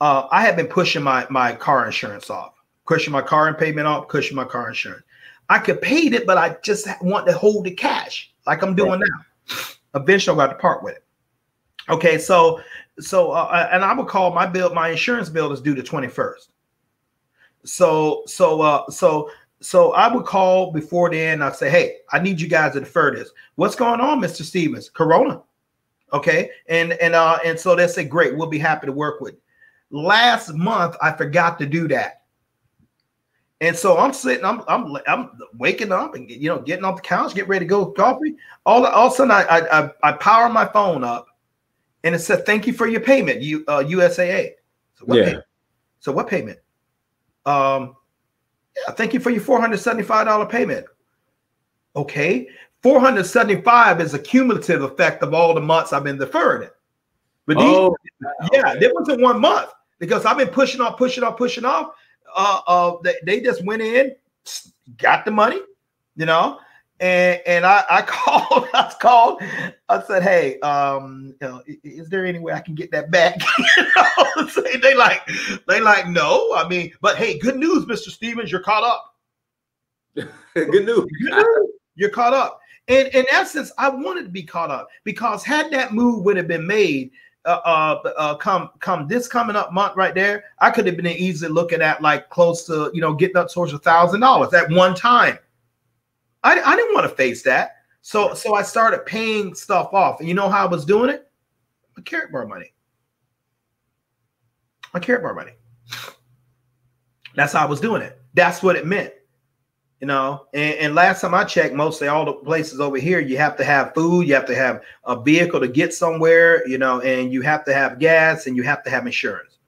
uh, I had been pushing my my car insurance off, pushing my car payment off, pushing my car insurance. I could pay it, but I just want to hold the cash like I'm doing now. Eventually, I got to part with it. Okay, so so uh, and I would call my bill, my insurance bill is due the twenty-first. So so uh, so. So I would call before then. I'd say, hey, I need you guys to defer this. What's going on, Mister Stevens? Corona. Okay. And, and, uh, and so they say, great, we'll be happy to work with you. Last month, I forgot to do that. And so I'm sitting, I'm, I'm, I'm waking up and, you know, getting off the couch, getting ready to go coffee. All, all of a sudden I, I, I power my phone up and it said, thank you for your payment. You, uh, U S A A. So what, yeah. payment? So what payment? Um, yeah, thank you for your four hundred seventy-five dollar payment. Okay. four hundred seventy-five is a cumulative effect of all the months I've been deferring it. But these, oh, yeah, okay. There wasn't one month because I've been pushing off, pushing off, pushing off. Uh, uh, they, they just went in, got the money, you know, and and I, I called, I called, I said, hey, um, you know, is, is there any way I can get that back? You know? So they like, they like, no, I mean, but hey, good news, Mister Stevens, you're caught up. Good news. Good news. You're caught up. And in essence, I wanted to be caught up because had that move would have been made uh, uh, uh, come come this coming up month right there, I could have been easily looking at like close to, you know, getting up towards a thousand dollars at one time. I, I didn't want to face that. So so I started paying stuff off. And you know how I was doing it? My Karat Bar money. My Karat Bar money. That's how I was doing it. That's what it meant. You know, and, and last time I checked, mostly all the places over here, you have to have food, you have to have a vehicle to get somewhere, you know, and you have to have gas and you have to have insurance.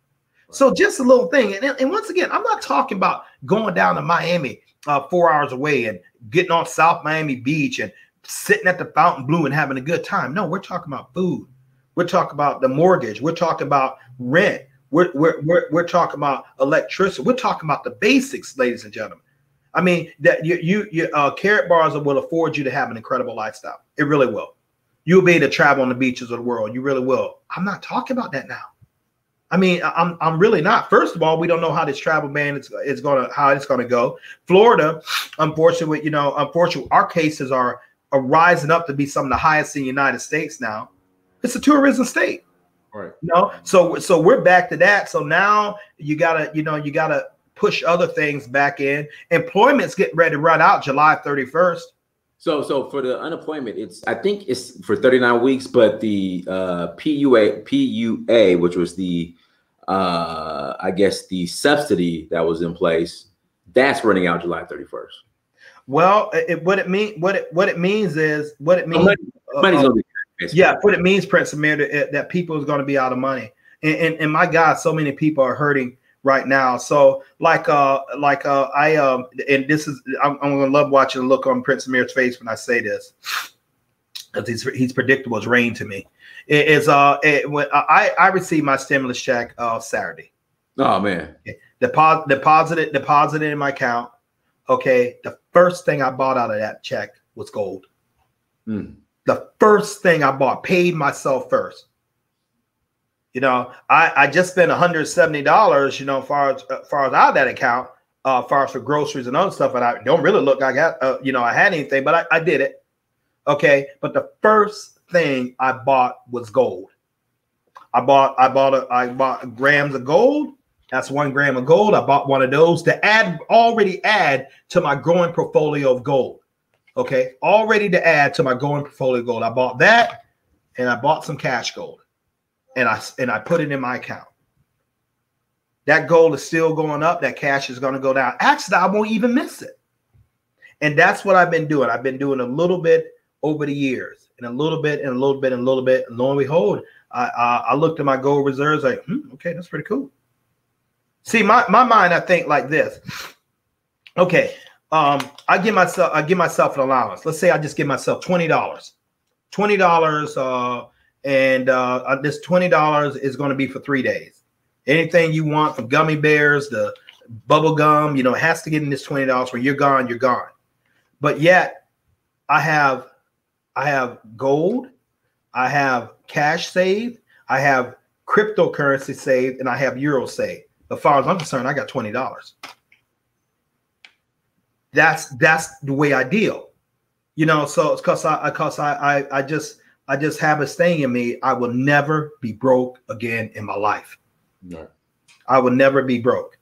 So just a little thing. And, and once again, I'm not talking about going down to Miami uh, four hours away and getting on South Miami Beach and sitting at the Fontainebleau and having a good time. No, we're talking about food. We're talking about the mortgage. We're talking about rent. We're, we're, we're, we're talking about electricity. We're talking about the basics, ladies and gentlemen. I mean, that you, you, you uh, Karat Bars will afford you to have an incredible lifestyle. It really will. You'll be able to travel on the beaches of the world. You really will. I'm not talking about that now. I mean, I'm, I'm really not. First of all, we don't know how this travel ban is, is going to, how it's going to go. Florida, unfortunately, you know, unfortunately, our cases are, are rising up to be some of the highest in the United States now. It's a tourism state. Right. You know? So, so we're back to that. So now you gotta, you know, you gotta push other things back in. Employment's getting ready to run out July thirty-first. So, so for the unemployment, it's, I think it's for thirty-nine weeks, but the uh, P U A, P U A, which was the, uh, I guess the subsidy that was in place, that's running out July thirty-first. Well, it, what it mean, what it, what it means is what it means. Money, money's uh, gonna be yeah. What it means, Prince Amir, that, that people is going to be out of money. And, and, and my God, so many people are hurting right now. So like, uh, like, uh, I, um, and this is, I'm, I'm going to love watching the look on Prince Amir's face when I say this, because he's, he's predictable as rain to me. It is, uh, it, when I, I received my stimulus check, uh, Saturday. Oh man. Deposit, deposited, deposited in my account. Okay. The first thing I bought out of that check was gold. Mm. The first thing I bought, paid myself first. You know, I, I just spent one hundred seventy dollars, you know, far as uh, far as out of that account, uh, far as for groceries and other stuff. And I don't really look like I got, uh, you know, I had anything, but I, I did it. OK, but the first thing I bought was gold. I bought I bought a, I bought grams of gold. That's one gram of gold. I bought one of those to add already add to my growing portfolio of gold. OK, already to add to my growing portfolio of gold. I bought that and I bought some cash gold. And I, and I put it in my account. That gold is still going up. That cash is going to go down. Actually, I won't even miss it. And that's what I've been doing. I've been doing a little bit over the years and a little bit and a little bit and a little bit. And lo and behold, I, I, I looked at my gold reserves like, hmm, okay, that's pretty cool. See, my, my mind, I think like this. Okay. Um, I give myself, I give myself an allowance. Let's say I just give myself twenty dollars, twenty dollars, uh, and uh, this twenty dollars is going to be for three days. Anything you want, from gummy bears to bubble gum, you know, it has to get in this twenty dollars. When you're gone, you're gone. But yet I have, I have gold. I have cash saved. I have cryptocurrency saved and I have euro saved. As far as I'm concerned, I got twenty dollars. That's, that's the way I deal, you know? So it's cause I, cause I, I, I just, I just have a thing in me. I will never be broke again in my life. No. I will never be broke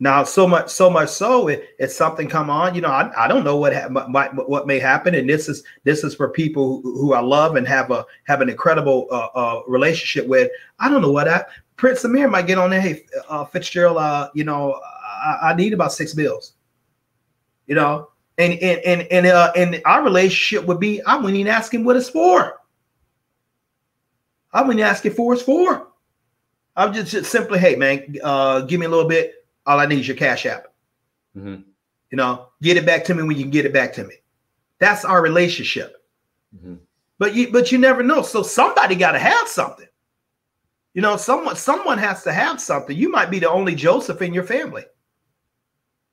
Now, so much, so much so, if, if something come on, you know, I, I don't know what ha might, what may happen, and this is this is for people who, who I love and have a have an incredible uh, uh, relationship with. I don't know what I, Prince Amir might get on there. Hey, uh, Fitzgerald, uh, you know, I, I need about six bills, you know, and and and and, uh, and our relationship would be, I wouldn't even ask him what it's for. I wouldn't ask him for it's for. I'm just, just simply, hey man, uh, give me a little bit. All I need is your Cash App. Mm-hmm. You know, get it back to me when you can get it back to me. That's our relationship. Mm-hmm. But you, but you never know. So somebody got to have something. You know, someone, someone has to have something. You might be the only Joseph in your family.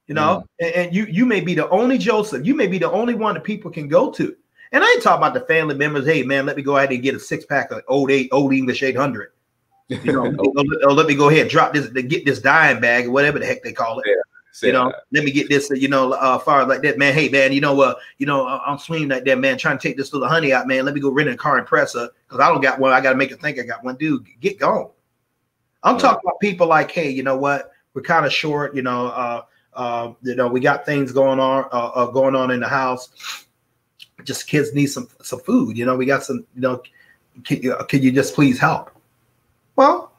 You know, mm-hmm. and, and you, you may be the only Joseph. You may be the only one that people can go to. And I ain't talking about the family members. Hey man, let me go ahead and get a six pack of old eight, old English eight hundred. You know, or let me go ahead and drop this, get this dime bag or whatever the heck they call it. Yeah, you know, that. Let me get this, you know, uh, far like that, man. Hey, man, you know, uh, you know, I'm swinging like that, man, trying to take this little honey out, man. Let me go rent a car and press her because I don't got one. I got to make her think I got one. Dude, get gone. I'm yeah. talking about people like, hey, you know what? We're kind of short, you know, uh, uh, you know, we got things going on, uh, uh, going on in the house. Just kids need some, some food. You know, we got some, you know, can, can you just please help? Well,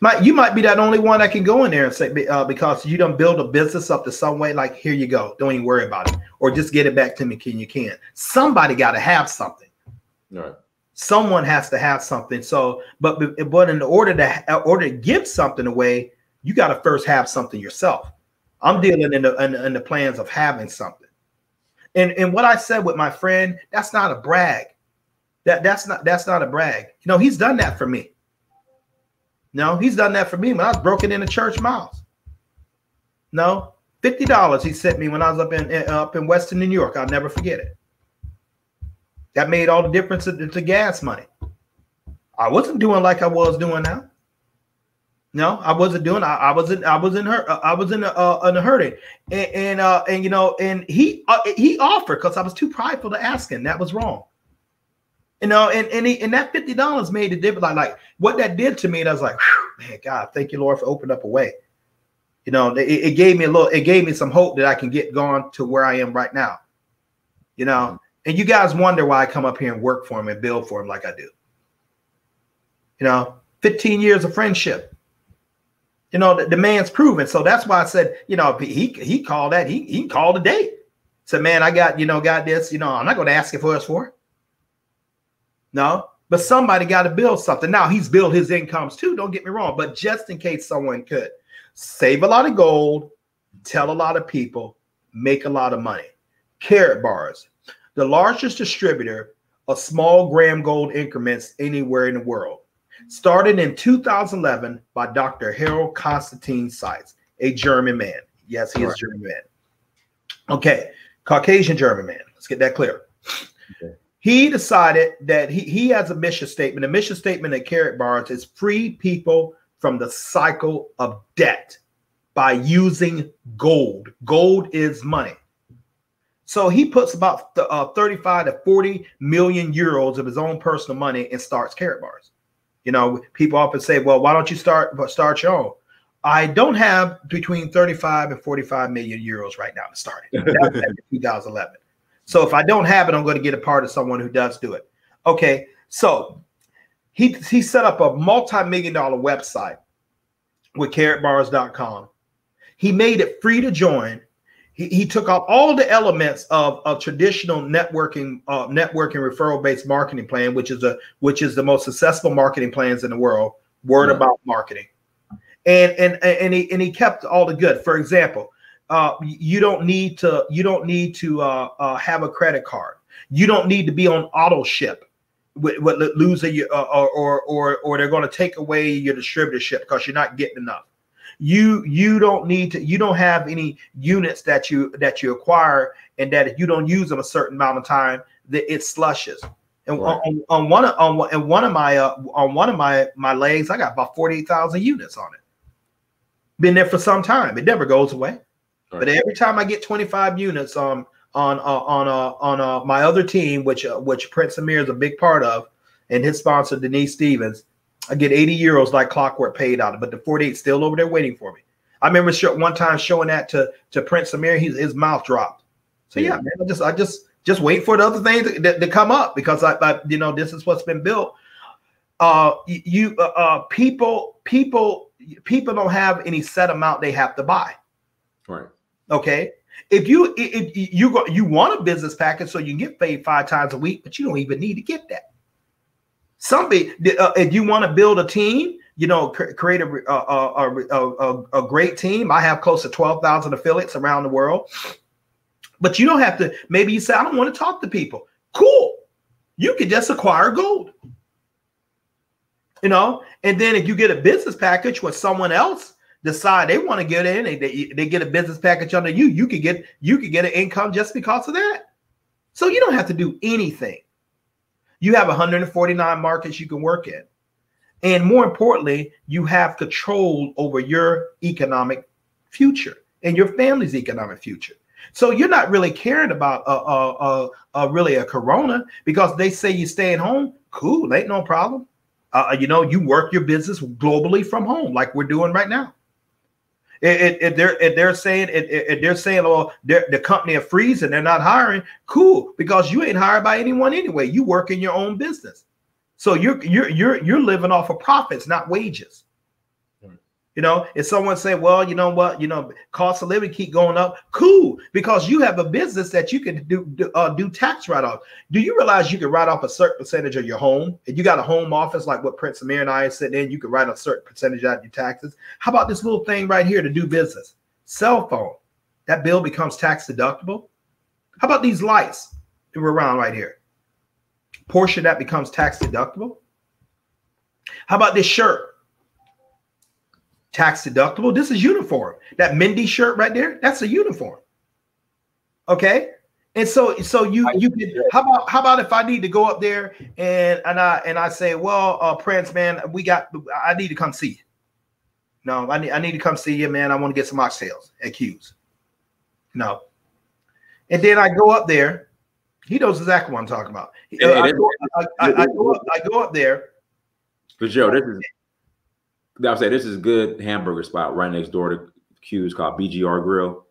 might, you might be that only one that can go in there and say, uh, because you done build a business up to some way, like, here you go. Don't even worry about it. Or just get it back to me. Can you can? Somebody got to have something. Right. Someone has to have something. So, but, but in order to, in order to give something away, you got to first have something yourself. I'm dealing in the, in, in the plans of having something. And, and what I said with my friend, that's not a brag. That, that's not, that's not a brag. You know, he's done that for me. No, he's done that for me when I was broken into church miles. No, fifty dollars he sent me when I was up in up in Western New York. I'll never forget it. That made all the difference to, to gas money. I wasn't doing like I was doing now. No, I wasn't doing. I, I wasn't. I was in her. I was in a uh, in a hurting, and and, uh, and you know, and he uh, he offered because I was too prideful to ask him. That was wrong. You know, and and, he, and that fifty dollars made a difference. Like, like what that did to me, and I was like, man, God, thank you, Lord, for opening up a way. You know, it, it gave me a little, it gave me some hope that I can get gone to where I am right now. You know, and you guys wonder why I come up here and work for him and build for him like I do. You know, fifteen years of friendship. You know, the, the man's proven. So that's why I said, you know, he he called that he he called a date. Said, man, I got you know got this. You know, I'm not going to ask you for us for. No, but somebody got to build something. Now he's built his incomes too. Don't get me wrong. But just in case someone could save a lot of gold, tell a lot of people, make a lot of money. Karatbars, the largest distributor of small gram gold increments anywhere in the world. Started in two thousand eleven by Doctor Harald Seiz, a German man. Yes, he is right. German man. Okay. Caucasian German man. Let's get that clear. Okay. He decided that he, he has a mission statement. The mission statement at Karatbars is free people from the cycle of debt by using gold. Gold is money. So he puts about the, uh, thirty-five to forty million euros of his own personal money and starts Karatbars. You know, people often say, well, why don't you start, start your own? I don't have between thirty-five and forty-five million euros right now to start it. That was in two thousand eleven. So if I don't have it, I'm going to get a part of someone who does do it. Okay, so he he set up a multi-million dollar website with karatbars dot com. He made it free to join. He, he took out all the elements of, of traditional networking, uh, networking referral-based marketing plan, which is a which is the most successful marketing plans in the world, word yeah. about marketing, and and and he and he kept all the good. For example. Uh, you don't need to, you don't need to uh, uh, have a credit card. You don't need to be on auto ship with, with losing your, uh, or, or, or they're going to take away your distributorship because you're not getting enough. You, you don't need to, you don't have any units that you, that you acquire and that if you don't use them a certain amount of time that it slushes. And right. on, on one, on one, and one of my, uh, on one of my, my legs, I got about forty-eight thousand units on it. Been there for some time. It never goes away. But every time I get twenty-five units um, on uh, on uh, on uh, my other team, which uh, which Prince Amir is a big part of, and his sponsor Denise Stevens, I get eighty euros like clockwork paid out of. But the forty-eight still over there waiting for me. I remember one time showing that to to Prince Amir, he, his mouth dropped. So yeah, yeah man, I just I just just wait for the other things to, to, to come up, because I, I you know, this is what's been built. Uh, you uh, uh, people people people don't have any set amount they have to buy. Right. Okay. If you if you go you want a business package so you can get paid five times a week, but you don't even need to get that. Somebody, uh, if you want to build a team, you know, create a a, a, a, a great team. I have close to twelve thousand affiliates around the world, but you don't have to. Maybe you say, I don't want to talk to people. Cool. You could just acquire gold, you know, and then if you get a business package where someone else decide they want to get in, they, they, they get a business package under you, you could get, you could get an income just because of that. So you don't have to do anything. You have one hundred forty-nine markets you can work in. And more importantly, you have control over your economic future and your family's economic future. So you're not really caring about a, a, a, a really a corona, because they say you stay at home. Cool, ain't no problem. Uh, you know, you work your business globally from home, like we're doing right now. If, if they're if they're saying if, if they're saying, oh, they're, the company are freezing, they're not hiring. Cool, because you ain't hired by anyone anyway. You work in your own business. So you're you're you're you're living off of profits, not wages. Mm. You know, if someone say, well, you know what, you know, cost of living keep going up. Cool, because you have a business that you can do do, uh, do tax write off. Do you realize you can write off a certain percentage of your home? If you got a home office like what Prince Amir and I are sitting in, you can write a certain percentage out of your taxes. How about this little thing right here to do business? Cell phone, that bill becomes tax deductible. How about these lights that were around right here? Portion that becomes tax deductible. How about this shirt? Tax deductible. This is uniform. That Mende shirt right there, that's a uniform. Okay. And so, so you you can. How about how about if I need to go up there and and I and I say, well, uh, Prince, man, we got. I need to come see you. No, I need I need to come see you, man. I want to get some oxtails at Q's. No. And then I go up there. He knows exactly what I'm talking about. It, uh, it, I, go, it, I, I, I, go up, I go up there. For sure. This is, I'll say, this is a good hamburger spot right next door to Q's called B G R Grill.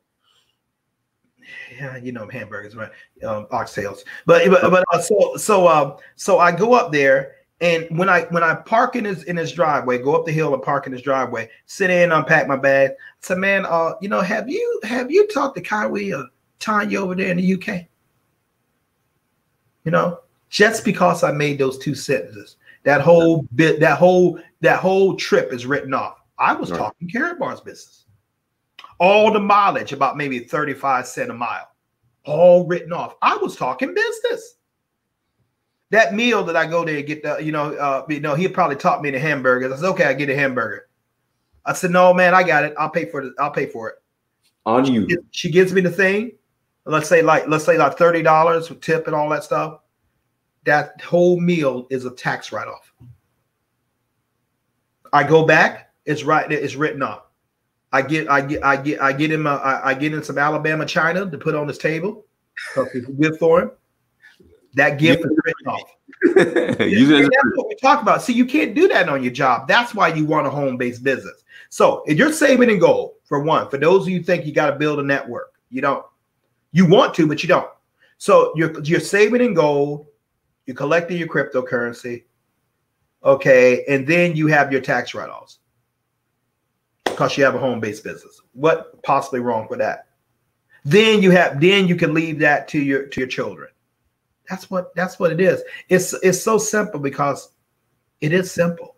Yeah, you know, hamburgers, right? Um, oxtails. But but, but uh, so so um so I go up there, and when I when I park in his in his driveway, go up the hill and park in his driveway, sit in, unpack my bag. I said, man, uh, you know, have you have you talked to Kyrie or Tanya over there in the U K? You know, just because I made those two sentences, that whole bit, that whole that whole trip is written off. I was right. talking Karatbars business, all the mileage about maybe thirty-five cents a mile, all written off. I was talking business. That meal that I go there and get the, you know, uh, you know, he probably taught me the hamburger. I said, okay, I get a hamburger. I said, no, man, I got it. I'll pay for it. I'll pay for it. On you. She, she gives me the thing. Let's say like let's say like thirty dollars with tip and all that stuff. That whole meal is a tax write-off. I go back, it's right, it's written off. I get I get I get I get him a, I, I get in some Alabama china to put on his table. It's a gift for him. That gift is written off. That's what we talk about. See, you can't do that on your job. That's why you want a home-based business. So if you're saving in gold, for one, for those of you who think you got to build a network, you don't. You want to, but you don't. So you're you're saving in gold, you're collecting your cryptocurrency, okay, and then you have your tax write-offs because you have a home-based business. What possibly wrong with that? Then you have then you can leave that to your to your children. That's what that's what it is. It's it's so simple because it is simple,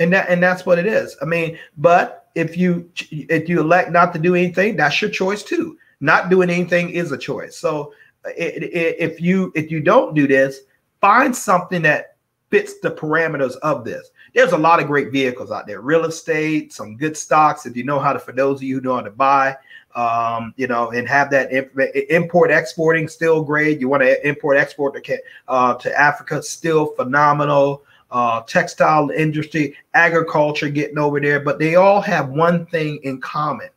and that and that's what it is. I mean, but if you if you elect not to do anything, that's your choice too. Not doing anything is a choice. So it, it, if you if you don't do this, find something that fits the parameters of this. There's a lot of great vehicles out there, real estate, some good stocks. If you know how to, for those of you who know how to buy, um, you know, and have that imp import exporting still great. You want to import export to, uh, to Africa, still phenomenal. Uh, textile industry, agriculture getting over there, but they all have one thing in common: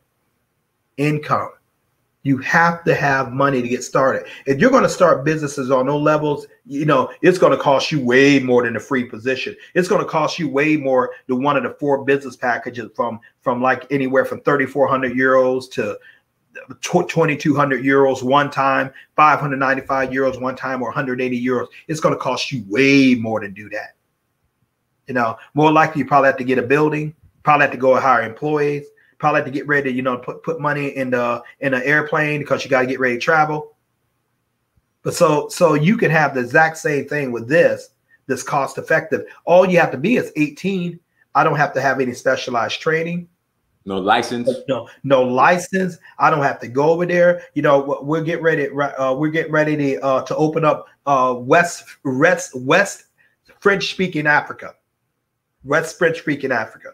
income. You have to have money to get started. If you're going to start businesses on no levels, you know, it's going to cost you way more than a free position. It's going to cost you way more than one of the four business packages from from like anywhere from thirty-four hundred euros to twenty-two hundred euros one time, five hundred ninety-five euros one time, or one hundred eighty euros. It's going to cost you way more to do that. You know, more likely you probably have to get a building, probably have to go and hire employees, probably have to get ready to, you know, put, put money in the in an airplane because you got to get ready to travel. But so so you can have the exact same thing with this, this cost effective. All you have to be is eighteen. I don't have to have any specialized training. No license. No, no license. I don't have to go over there. You know, we're getting ready. Uh, we're getting ready to uh, to open up uh, West West West French speaking Africa, West French speaking Africa.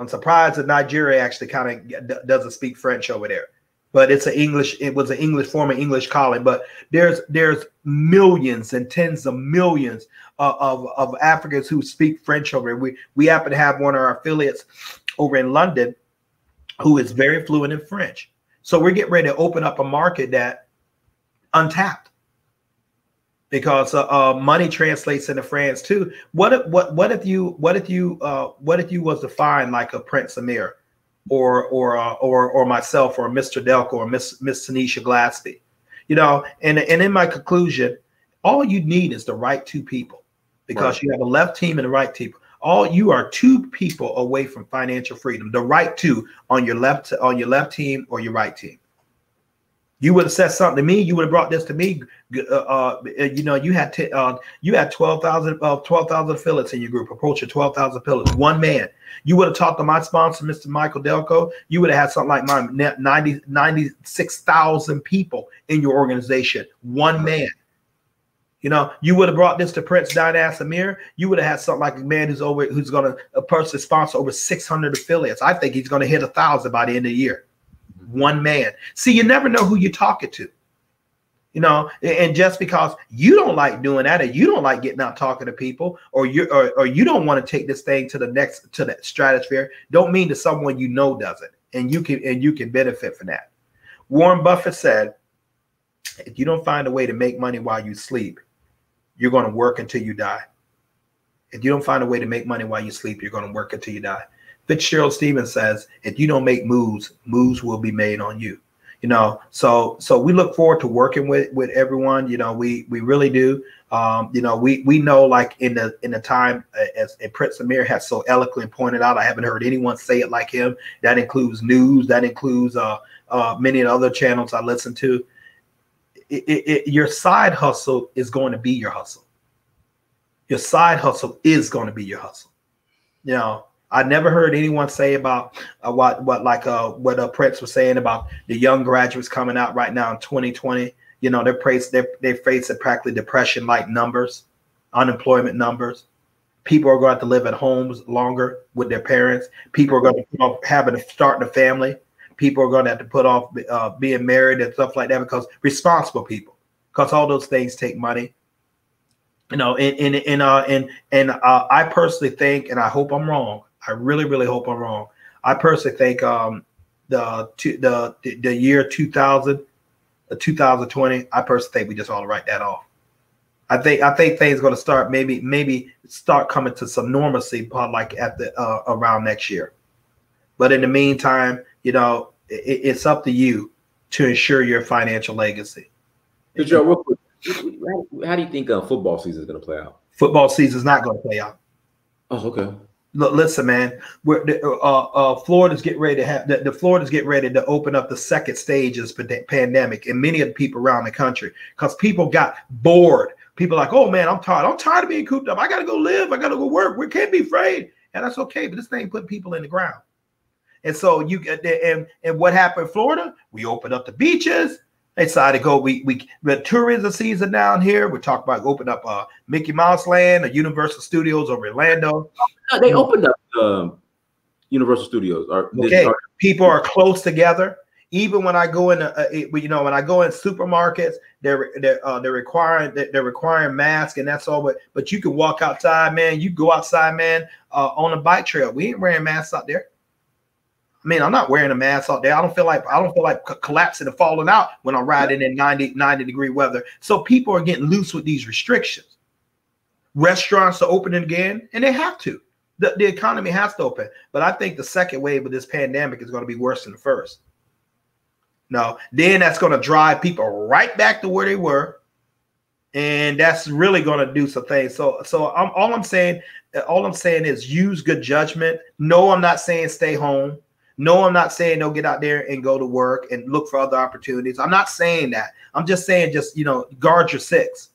I'm surprised that Nigeria actually kind of doesn't speak French over there, but it's an English. It was an English former English colony. But there's there's millions and tens of millions of, of of Africans who speak French over there. We we happen to have one of our affiliates over in London who is very fluent in French. So we're getting ready to open up a market that untapped, because uh, uh, money translates into France too. What if what what if you what if you uh, what if you was to find like a Prince Amir, or or uh, or or myself, or Mister Delco, or Miss Miss Tanisha Glaspie, you know? And and in my conclusion, all you need is the right two people, because right. you have a left team and the right team. All you are two people away from financial freedom. The right two on your left on your left team or your right team. You would have said something to me. You would have brought this to me. Uh, uh, you know, you had t uh, you had twelve thousand uh, twelve thousand affiliates in your group. Approach your twelve thousand affiliates. One man. You would have talked to my sponsor, Mister Michael Delco. You would have had something like mine, ninety-six thousand people in your organization. One man. You know, you would have brought this to Prince Dynast Amir. You would have had something like a man who's over who's going to a person sponsor over six hundred affiliates. I think he's going to hit a thousand by the end of the year. One man. See, you never know who you're talking to, you know. And just because you don't like doing that, or you don't like getting out talking to people, or you or, or you don't want to take this thing to the next to that stratosphere, don't mean that someone you know doesn't, and you can and you can benefit from that. Warren Buffett said, "If you don't find a way to make money while you sleep, you're going to work until you die. If you don't find a way to make money while you sleep, you're going to work until you die." Fitzgerald Stevens says, if you don't make moves, moves will be made on you. You know, so so we look forward to working with with everyone. You know, we we really do. Um, you know, we we know, like in the in the time, as, as Prince Amir has so eloquently pointed out, I haven't heard anyone say it like him. That includes news. That includes uh, uh, many of the other channels I listen to. It, it, it, your side hustle is going to be your hustle. Your side hustle is going to be your hustle. You know, I never heard anyone say about uh, what what like uh, what uh, Prince was saying about the young graduates coming out right now in twenty twenty. You know, they're faced they're they're facing practically depression like numbers, unemployment numbers. People are going to live at homes longer with their parents. People are going to you know, having to start a family. People are going to have to put off uh, being married and stuff like that, because responsible people, because all those things take money. You know, and and and uh, and and uh, I personally think, and I hope I'm wrong. I really, really hope I'm wrong. I personally think um, the the the year two thousand, twenty twenty. I personally think we just ought to write that off. I think I think things are going to start maybe maybe start coming to some normalcy, like at the uh, around next year. But in the meantime, you know, it, it's up to you to ensure your financial legacy. Hey, Joe, real quick, how do you think uh, football season is going to play out? Football season is not going to play out. Oh, okay. Look, listen, man. We're, uh, uh, Florida's getting ready to have the, the Florida's getting ready to open up the second stage of the pandemic, and many of the people around the country, because people got bored. People like, oh man, I'm tired. I'm tired of being cooped up. I gotta go live. I gotta go work. We can't be afraid, and that's okay. But this thing put people in the ground, and so you and and what happened in Florida? We opened up the beaches. They decided to go. We we the tourism season down here. We talked about opening up uh, Mickey Mouse Land, or Universal Studios over Orlando. No, they opened up um, Universal Studios. Or, okay, or, people are close together. Even when I go in, a, a, you know, when I go in supermarkets, they're they're uh, they're requiring they're requiring masks, and that's all. But but you can walk outside, man. You go outside, man, uh, on a bike trail. We ain't wearing masks out there. man, I'm not wearing a mask all day. I don't feel like I don't feel like collapsing and falling out when I'm riding in ninety, ninety degree weather. So people are getting loose with these restrictions. Restaurants are opening again, and they have to. The, the economy has to open. But I think the second wave of this pandemic is going to be worse than the first. No, then that's going to drive people right back to where they were. And that's really going to do some things. So, so I'm all I'm saying, all I'm saying is use good judgment. No, I'm not saying stay home. No, I'm not saying don't get out there and go to work and look for other opportunities. I'm not saying that. I'm just saying, just, you know, guard your six.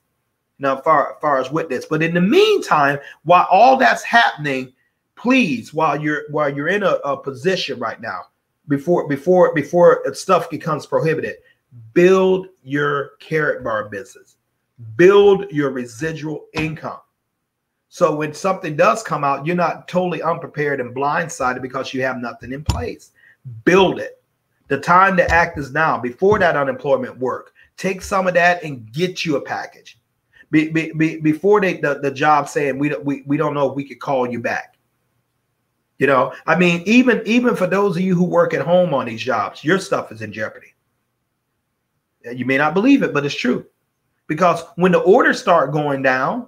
Now, far, far as witness. But in the meantime, while all that's happening, please, while you're while you're in a, a position right now, before before before stuff becomes prohibited, build your Karat Bar business. Build your residual income. So when something does come out, you're not totally unprepared and blindsided because you have nothing in place. Build it. The time to act is now, before that unemployment work. Take some of that and get you a package. Be, be, be, before they, the, the job saying, we, we, we don't know if we could call you back. You know, I mean, even, even for those of you who work at home on these jobs, your stuff is in jeopardy. You may not believe it, but it's true. Because when the orders start going down,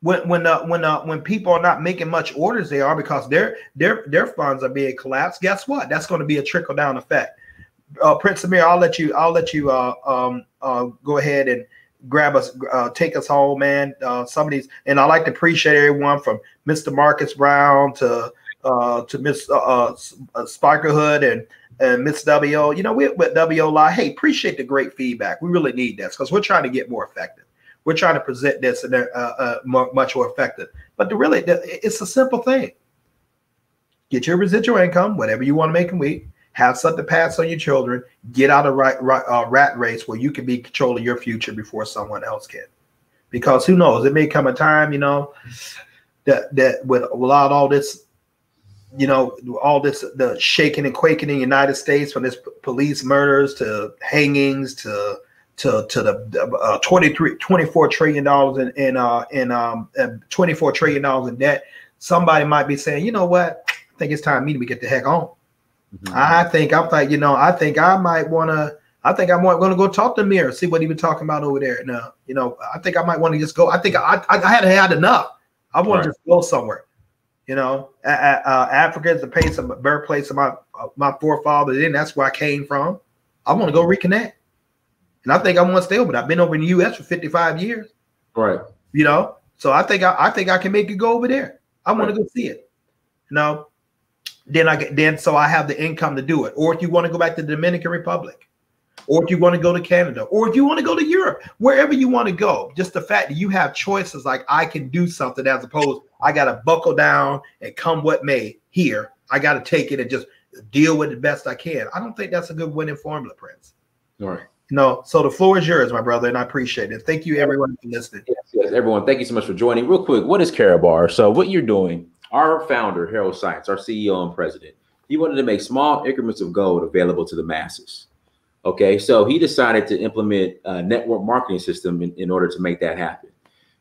When when uh, when uh, when people are not making much orders, they are because their their their funds are being collapsed. Guess what? That's going to be a trickle down effect. Uh, Prince Amir, I'll let you I'll let you uh, um, uh, go ahead and grab us, uh, take us home, man. Uh, some of these, and I like to appreciate everyone from Mister Marcus Brown to uh, to Miss uh, uh, Spikerhood and and Miss W O. You know, we with W O Live. Hey, appreciate the great feedback. We really need that because we're trying to get more effective. We're trying to present this and they're uh, uh, more, much more effective. But the really, the, it's a simple thing. Get your residual income, whatever you want to make a week. Have something to pass on your children. Get out of right, right, uh, rat race where you can be controlling your future before someone else can. Because who knows? It may come a time, you know, that that with without all this, you know, all this the shaking and quaking in the United States, from this police murders to hangings to to to the uh, twenty-three, twenty-four trillion dollars in, in, uh, in um, twenty-four trillion dollars in debt, somebody might be saying, you know what, I think it's time for me to get the heck on. Mm-hmm. I think I'm like, you know, I think I might want to, I think I'm going to go talk to Amir, see what he was talking about over there. And, uh, you know, I think I might want to just go. I think I, I, I had had enough. I want right. to just go somewhere. You know, uh, uh, Africa is the place of, birthplace of my, uh, my forefathers. And that's where I came from. I want to go reconnect. And I think I want to stay over. I've been over in the U S for fifty-five years. Right. You know, so I think I, I think I can make it go over there. I want right. to go see it. You know, then I get then so I have the income to do it. Or if you want to go back to the Dominican Republic, or if you want to go to Canada, or if you want to go to Europe, wherever you want to go, just the fact that you have choices like I can do something as opposed I got to buckle down and come what may here. I got to take it and just deal with it the best I can. I don't think that's a good winning formula, Prince. All right. No, so the floor is yours, my brother, and I appreciate it. Thank you, everyone, for listening. Yes, yes, everyone, thank you so much for joining. Real quick, what is Karat Bar? So what you're doing, our founder, Harald Seiz, our C E O and president, he wanted to make small increments of gold available to the masses. Okay, so he decided to implement a network marketing system in, in order to make that happen.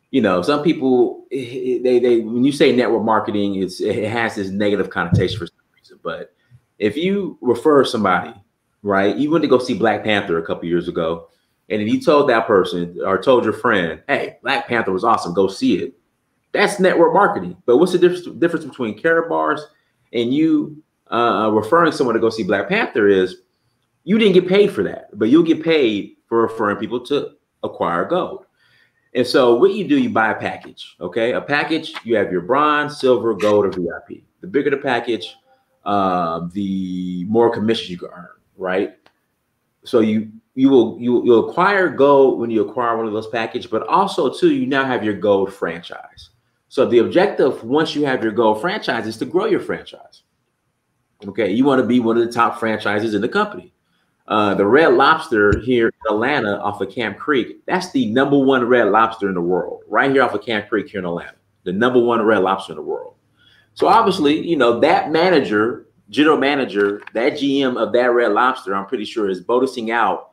You know, some people, they, they when you say network marketing, it's, it has this negative connotation for some reason. But if you refer somebody, right, you went to go see Black Panther a couple years ago, and if you told that person or told your friend, hey, Black Panther was awesome, go see it, that's network marketing. But what's the difference, difference between Karat Bars and you uh, referring someone to go see Black Panther is you didn't get paid for that, but you'll get paid for referring people to acquire gold. And so what you do, you buy a package, okay? A package, you have your bronze, silver, gold, or V I P. The bigger the package, uh, the more commissions you can earn. Right. So you you will you you'll acquire gold when you acquire one of those packages, but also, too, you now have your gold franchise. So the objective once you have your gold franchise is to grow your franchise. OK, you want to be one of the top franchises in the company. Uh, the Red Lobster here in Atlanta off of Camp Creek, that's the number one Red Lobster in the world, right here off of Camp Creek here in Atlanta, the number one Red Lobster in the world. So obviously, you know, that manager. General manager, that G M of that Red Lobster, I'm pretty sure is bonusing out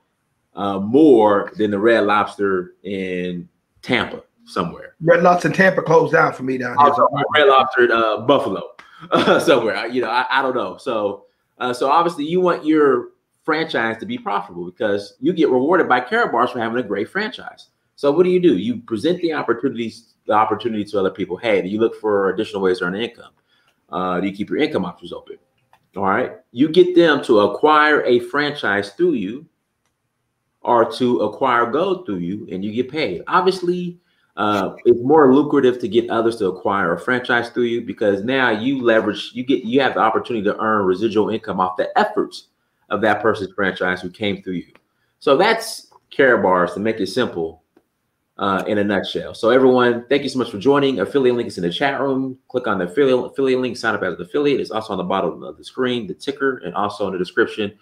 uh, more than the Red Lobster in Tampa somewhere. Red Lobster in Tampa closed down for me down here. Red Lobster in uh, Buffalo uh, somewhere. You know, I, I don't know. So Uh, so obviously you want your franchise to be profitable because you get rewarded by Karatbars for having a great franchise. So what do you do? You present the opportunities, the opportunity to other people. Hey, do you look for additional ways to earn income? Uh, do you keep your income options open? All right. You get them to acquire a franchise through you or to acquire gold through you, and you get paid. Obviously, uh, it's more lucrative to get others to acquire a franchise through you because now you leverage, you get, you have the opportunity to earn residual income off the efforts of that person's franchise who came through you. So that's Karatbars, to make it simple. Uh, in a nutshell. So everyone, thank you so much for joining. Affiliate link is in the chat room. Click on the affiliate, affiliate link, sign up as an affiliate. It's also on the bottom of the screen, the ticker, and also in the description.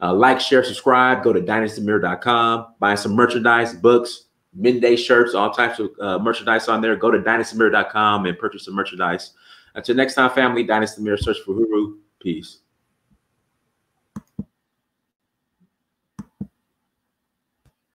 Uh, like, share, subscribe, go to dynastamir dot com, buy some merchandise, books, Mende shirts, all types of uh, merchandise on there. Go to dynastamir dot com and purchase some merchandise. Until next time, family, Dynastamir, search for Uhuru. Peace.